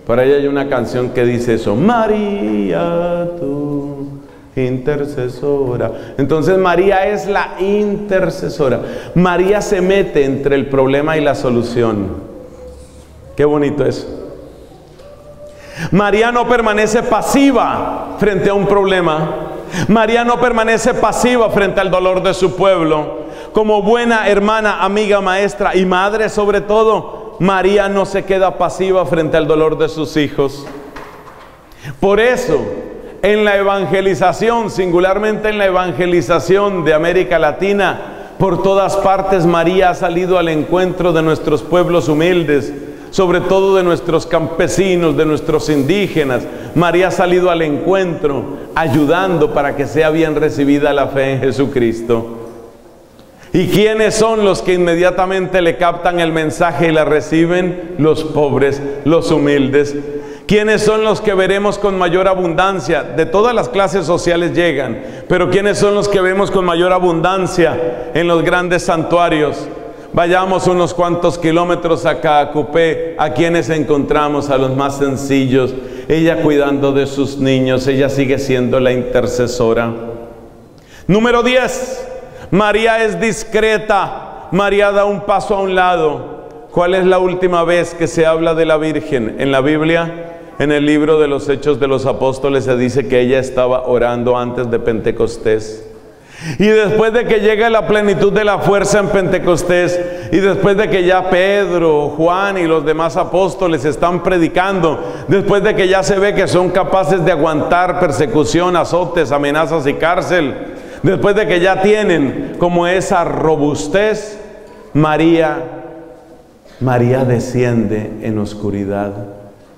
Por ahí hay una canción que dice eso. María, tú, intercesora. Entonces María es la intercesora. María se mete entre el problema y la solución. Qué bonito eso. María no permanece pasiva frente a un problema. María no permanece pasiva frente al dolor de su pueblo. Como buena hermana, amiga, maestra y madre sobre todo, María no se queda pasiva frente al dolor de sus hijos. Por eso, en la evangelización, singularmente en la evangelización de América Latina, por todas partes María ha salido al encuentro de nuestros pueblos humildes, sobre todo de nuestros campesinos, de nuestros indígenas. María ha salido al encuentro, ayudando para que sea bien recibida la fe en Jesucristo. ¿Y quiénes son los que inmediatamente le captan el mensaje y la reciben? Los pobres, los humildes. ¿Quiénes son los que veremos con mayor abundancia? De todas las clases sociales llegan, pero ¿quiénes son los que vemos con mayor abundancia en los grandes santuarios? Vayamos unos cuantos kilómetros a Caacupé, a quienes encontramos, a los más sencillos. Ella cuidando de sus niños, ella sigue siendo la intercesora. Número 10. María es discreta. María da un paso a un lado. ¿Cuál es la última vez que se habla de la Virgen en la Biblia? En el libro de los Hechos de los Apóstoles se dice que ella estaba orando antes de Pentecostés. Y después de que llega la plenitud de la fuerza en Pentecostés, y después de que ya Pedro, Juan y los demás apóstoles están predicando, después de que ya se ve que son capaces de aguantar persecución, azotes, amenazas y cárcel, después de que ya tienen como esa robustez, María desciende en oscuridad,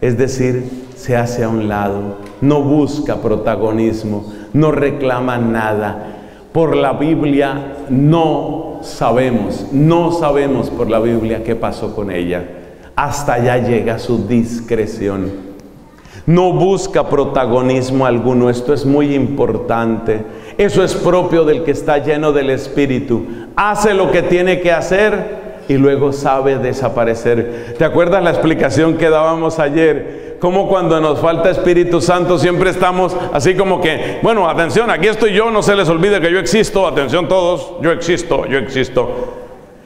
es decir, se hace a un lado, no busca protagonismo, no reclama nada. Por la Biblia no sabemos por la Biblia qué pasó con ella. Hasta allá llega su discreción. No busca protagonismo alguno. Esto es muy importante. Eso es propio del que está lleno del Espíritu. Hace lo que tiene que hacer y luego sabe desaparecer. ¿Te acuerdas la explicación que dábamos ayer? Como cuando nos falta Espíritu Santo siempre estamos así como que, bueno, atención, aquí estoy yo, no se les olvide que yo existo. Atención todos, yo existo, yo existo.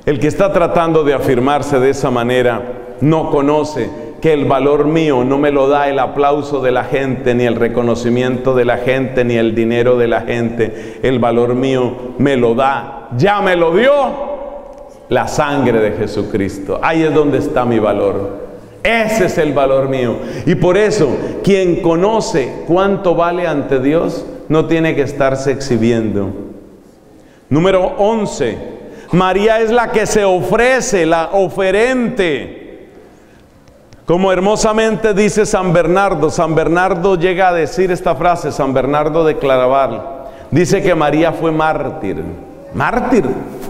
El que está tratando de afirmarse de esa manera no conoce que el valor mío no me lo da el aplauso de la gente, ni el reconocimiento de la gente, ni el dinero de la gente. El valor mío me lo da, ya me lo dio la sangre de Jesucristo. Ahí es donde está mi valor. Ese es el valor mío. Y por eso, quien conoce cuánto vale ante Dios, no tiene que estarse exhibiendo. Número 11. María es la que se ofrece, la oferente. Como hermosamente dice San Bernardo llega a decir esta frase, San Bernardo de Claraval, dice que María fue mártir. ¿Mártir?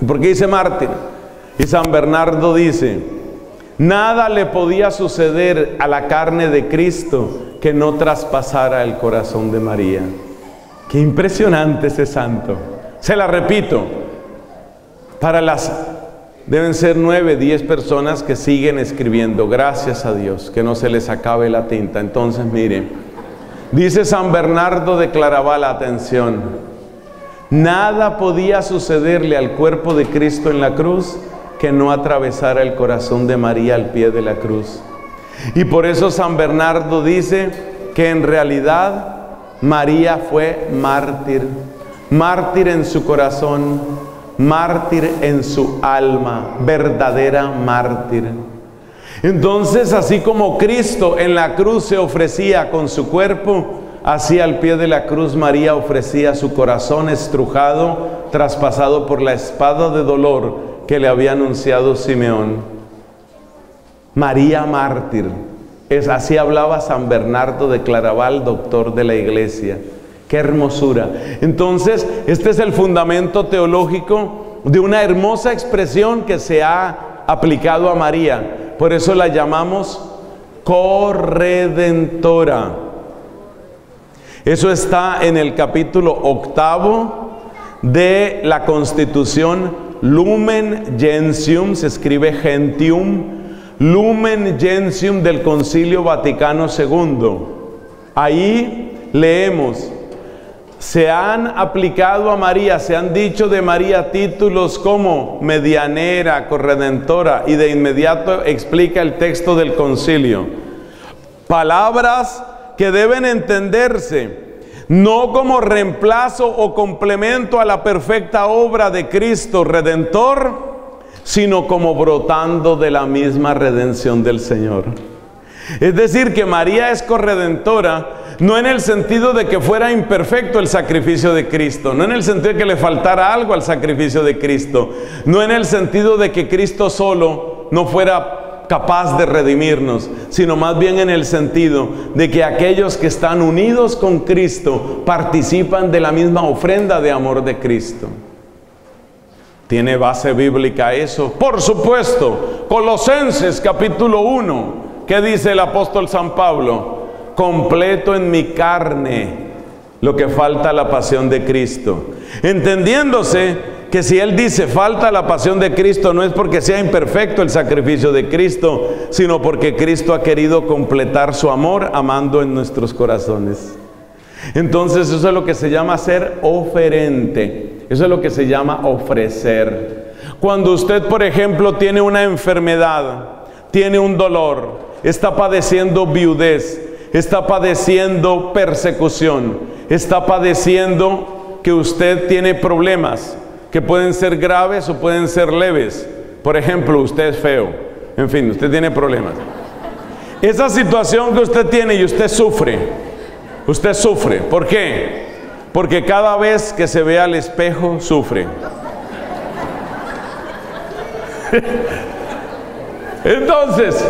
¿Por qué dice mártir? Y San Bernardo dice, nada le podía suceder a la carne de Cristo que no traspasara el corazón de María. Qué impresionante ese santo. Se la repito, para las deben ser 9, 10 personas que siguen escribiendo. Gracias a Dios, que no se les acabe la tinta. Entonces, miren, dice San Bernardo de Claraval, atención, nada podía sucederle al cuerpo de Cristo en la cruz que no atravesara el corazón de María al pie de la cruz. Y por eso San Bernardo dice que en realidad María fue mártir, mártir en su corazón, mártir en su alma, verdadera mártir. Entonces, así como Cristo en la cruz se ofrecía con su cuerpo, así al pie de la cruz María ofrecía su corazón estrujado, traspasado por la espada de dolor que le había anunciado Simeón. María mártir, así hablaba San Bernardo de Claraval, doctor de la Iglesia. ¡Qué hermosura! Entonces, este es el fundamento teológico de una hermosa expresión que se ha aplicado a María. Por eso la llamamos corredentora. Eso está en el capítulo 8 de la Constitución Lumen Gentium, se escribe Gentium, Lumen Gentium del Concilio Vaticano II. Ahí leemos, se han aplicado a María, se han dicho de María títulos como medianera, corredentora, y de inmediato explica el texto del concilio. Palabras que deben entenderse no como reemplazo o complemento a la perfecta obra de Cristo Redentor, sino como brotando de la misma redención del Señor. Es decir, que María es corredentora, no en el sentido de que fuera imperfecto el sacrificio de Cristo, no en el sentido de que le faltara algo al sacrificio de Cristo, no en el sentido de que Cristo solo no fuera capaz de redimirnos, sino más bien en el sentido de que aquellos que están unidos con Cristo participan de la misma ofrenda de amor de Cristo. ¿Tiene base bíblica eso? Por supuesto, Colosenses capítulo 1, ¿qué dice el apóstol San Pablo? Completo en mi carne lo que falta a la pasión de Cristo. Entendiéndose que si él dice falta la pasión de Cristo, no es porque sea imperfecto el sacrificio de Cristo, sino porque Cristo ha querido completar su amor amando en nuestros corazones. Entonces eso es lo que se llama ser oferente. Eso es lo que se llama ofrecer. Cuando usted, por ejemplo, tiene una enfermedad, tiene un dolor, está padeciendo viudez, está padeciendo persecución, está padeciendo que usted tiene problemas que pueden ser graves o pueden ser leves. Por ejemplo, usted es feo, en fin, usted tiene problemas. Esa situación que usted tiene y usted sufre. Usted sufre. ¿Por qué? Porque cada vez que se ve al espejo, sufre. Entonces,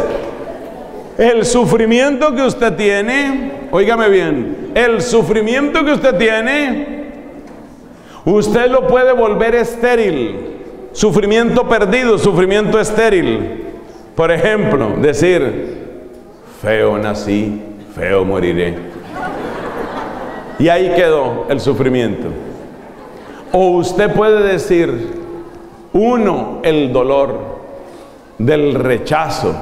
el sufrimiento que usted tiene, óigame bien, el sufrimiento que usted tiene, usted lo puede volver estéril. Sufrimiento perdido, sufrimiento estéril. Por ejemplo, decir, feo nací, feo moriré. Y ahí quedó el sufrimiento. O usted puede decir, uno, el dolor del rechazo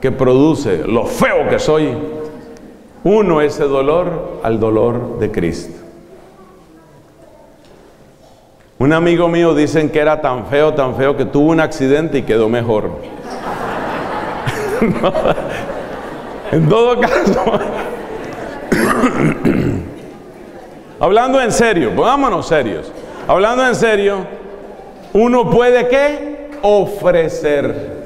que produce lo feo que soy, uno ese dolor al dolor de Cristo. Un amigo mío dicen que era tan feo que tuvo un accidente y quedó mejor. No, en todo caso... Hablando en serio, pongámonos serios. Hablando en serio, uno puede, ¿qué? Ofrecer.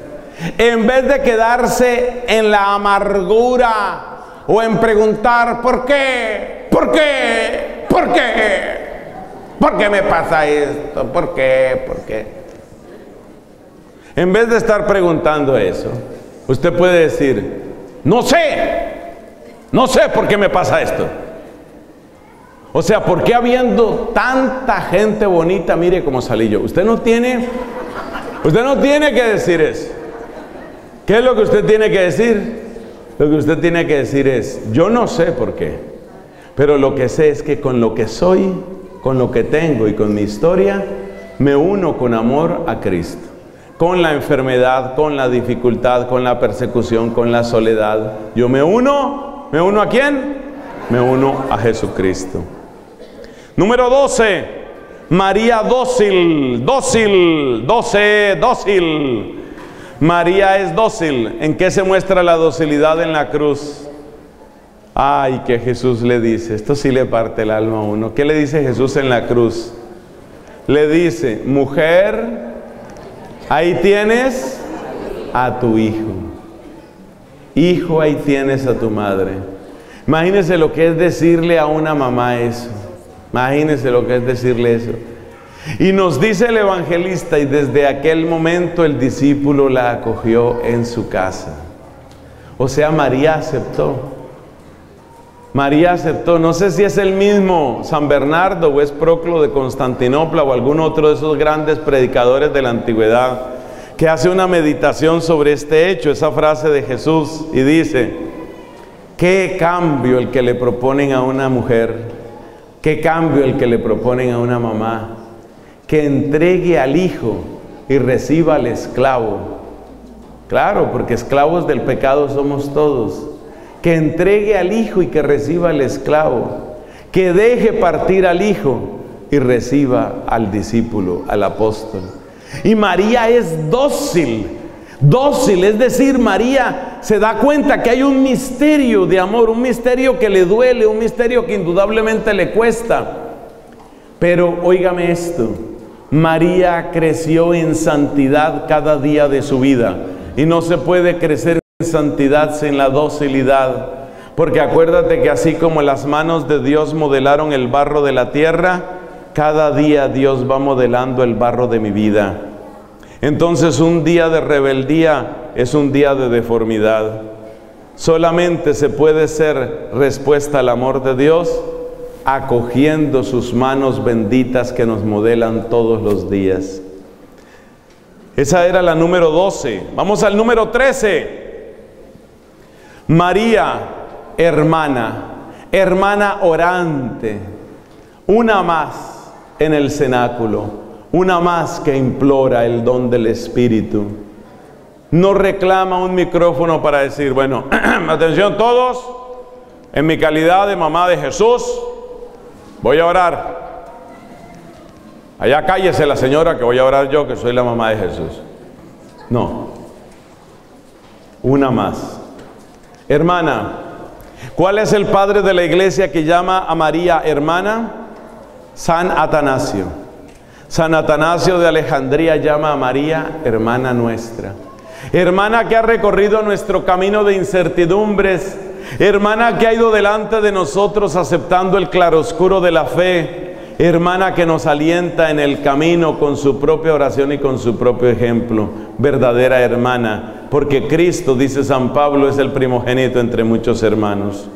En vez de quedarse en la amargura o en preguntar, ¿por qué? ¿Por qué? ¿Por qué? ¿Por qué me pasa esto? ¿Por qué? ¿Por qué? En vez de estar preguntando eso, usted puede decir, no sé. No sé por qué me pasa esto. O sea, ¿por qué habiendo tanta gente bonita, mire cómo salí yo? Usted no tiene que decir eso. ¿Qué es lo que usted tiene que decir? Lo que usted tiene que decir es, yo no sé por qué, Pero lo que sé es que con lo que soy, con lo que tengo y con mi historia, me uno con amor a Cristo. Con la enfermedad, con la dificultad, con la persecución, con la soledad. Yo ¿me uno a quién? Me uno a Jesucristo. Número 12, María dócil, dócil, 12, dócil. María es dócil. ¿En qué se muestra la docilidad en la cruz? Ay, que Jesús le dice, esto sí le parte el alma a uno. ¿Qué le dice Jesús en la cruz? Le dice, mujer, ahí tienes a tu hijo. Hijo, ahí tienes a tu madre. Imagínense lo que es decirle a una mamá eso. Imagínense lo que es decirle eso. Y nos dice el evangelista, y desde aquel momento el discípulo la acogió en su casa. O sea, María aceptó. María aceptó. No sé si es el mismo San Bernardo o es Proclo de Constantinopla o algún otro de esos grandes predicadores de la antigüedad que hace una meditación sobre este hecho, esa frase de Jesús, y dice, ¿qué cambio el que le proponen a una mujer? ¿Qué cambio el que le proponen a una mamá? Que entregue al hijo y reciba al esclavo. Claro, porque esclavos del pecado somos todos. Que entregue al hijo y que reciba al esclavo, que deje partir al hijo y reciba al discípulo, al apóstol. Y María es dócil, dócil, es decir, María se da cuenta que hay un misterio de amor, un misterio que le duele, un misterio que indudablemente le cuesta. Pero óigame esto, María creció en santidad cada día de su vida, y no se puede crecer santidad sin la docilidad, porque acuérdate que así como las manos de Dios modelaron el barro de la tierra, cada día Dios va modelando el barro de mi vida. Entonces un día de rebeldía es un día de deformidad. Solamente se puede ser respuesta al amor de Dios acogiendo sus manos benditas que nos modelan todos los días. Esa era la número 12. Vamos al número 13. María, hermana, hermana orante, una más en el cenáculo, una más que implora el don del Espíritu. No reclama un micrófono para decir, bueno, atención todos, en mi calidad de mamá de Jesús, voy a orar. Allá cállese la señora que voy a orar yo, que soy la mamá de Jesús. No, una más. Hermana, ¿cuál es el padre de la iglesia que llama a María hermana? San Atanasio. San Atanasio de Alejandría llama a María hermana nuestra. Hermana que ha recorrido nuestro camino de incertidumbres. Hermana que ha ido delante de nosotros aceptando el claroscuro de la fe. Hermana que nos alienta en el camino con su propia oración y con su propio ejemplo. Verdadera hermana. Porque Cristo, dice San Pablo, es el primogénito entre muchos hermanos.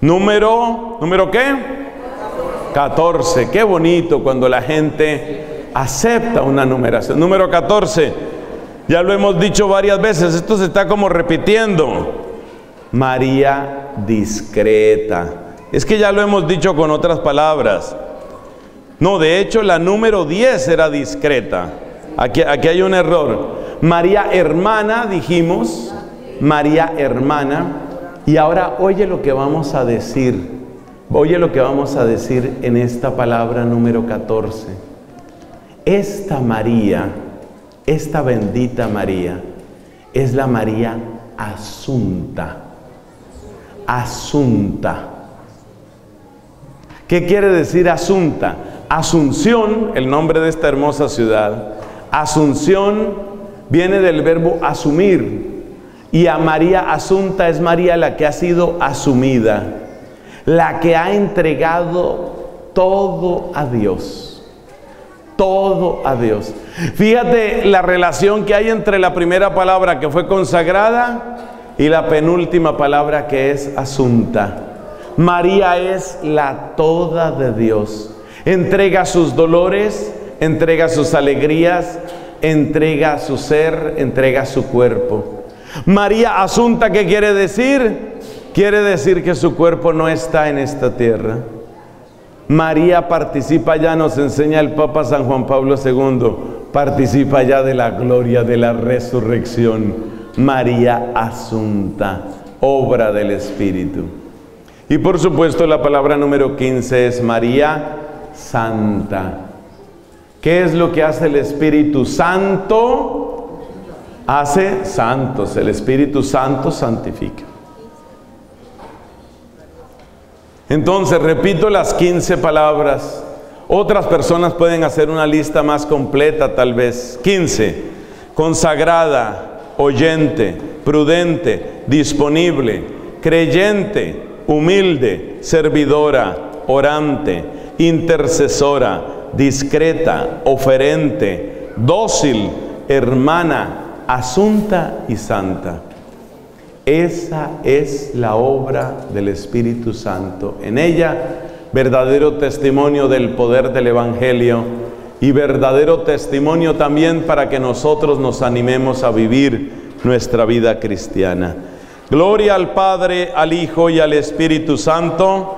¿Número qué? 14. Qué bonito cuando la gente acepta una numeración. Número 14. Ya lo hemos dicho varias veces. Esto se está como repitiendo. María discreta. Es que ya lo hemos dicho con otras palabras. No, de hecho la número 10 era discreta. Aquí hay un error. María hermana, dijimos, María hermana, y ahora oye lo que vamos a decir, oye lo que vamos a decir en esta palabra número 14. Esta María, esta bendita María, es la María asunta, asunta. ¿Qué quiere decir asunta? Asunción, el nombre de esta hermosa ciudad, Asunción, viene del verbo asumir, y a María asunta es María la que ha sido asumida, la que ha entregado todo a Dios, todo a Dios. Fíjate la relación que hay entre la primera palabra que fue consagrada y la penúltima palabra que es asunta. María es la toda de Dios, entrega sus dolores, entrega sus alegrías, entrega su ser, entrega su cuerpo. María asunta, ¿qué quiere decir? Quiere decir que su cuerpo no está en esta tierra. María participa ya, nos enseña el Papa San Juan Pablo II, participa ya de la gloria de la resurrección. María asunta, obra del Espíritu. Y por supuesto la palabra número 15 es María Santa. ¿Qué es lo que hace el Espíritu Santo? Hace santos, el Espíritu Santo santifica. Entonces, repito las 15 palabras. Otras personas pueden hacer una lista más completa, tal vez. 15. Consagrada, oyente, prudente, disponible, creyente, humilde, servidora, orante, intercesora, discreta, oferente, dócil, hermana, asunta y santa. Esa es la obra del Espíritu Santo. En ella, verdadero testimonio del poder del Evangelio y verdadero testimonio también para que nosotros nos animemos a vivir nuestra vida cristiana. Gloria al Padre, al Hijo y al Espíritu Santo,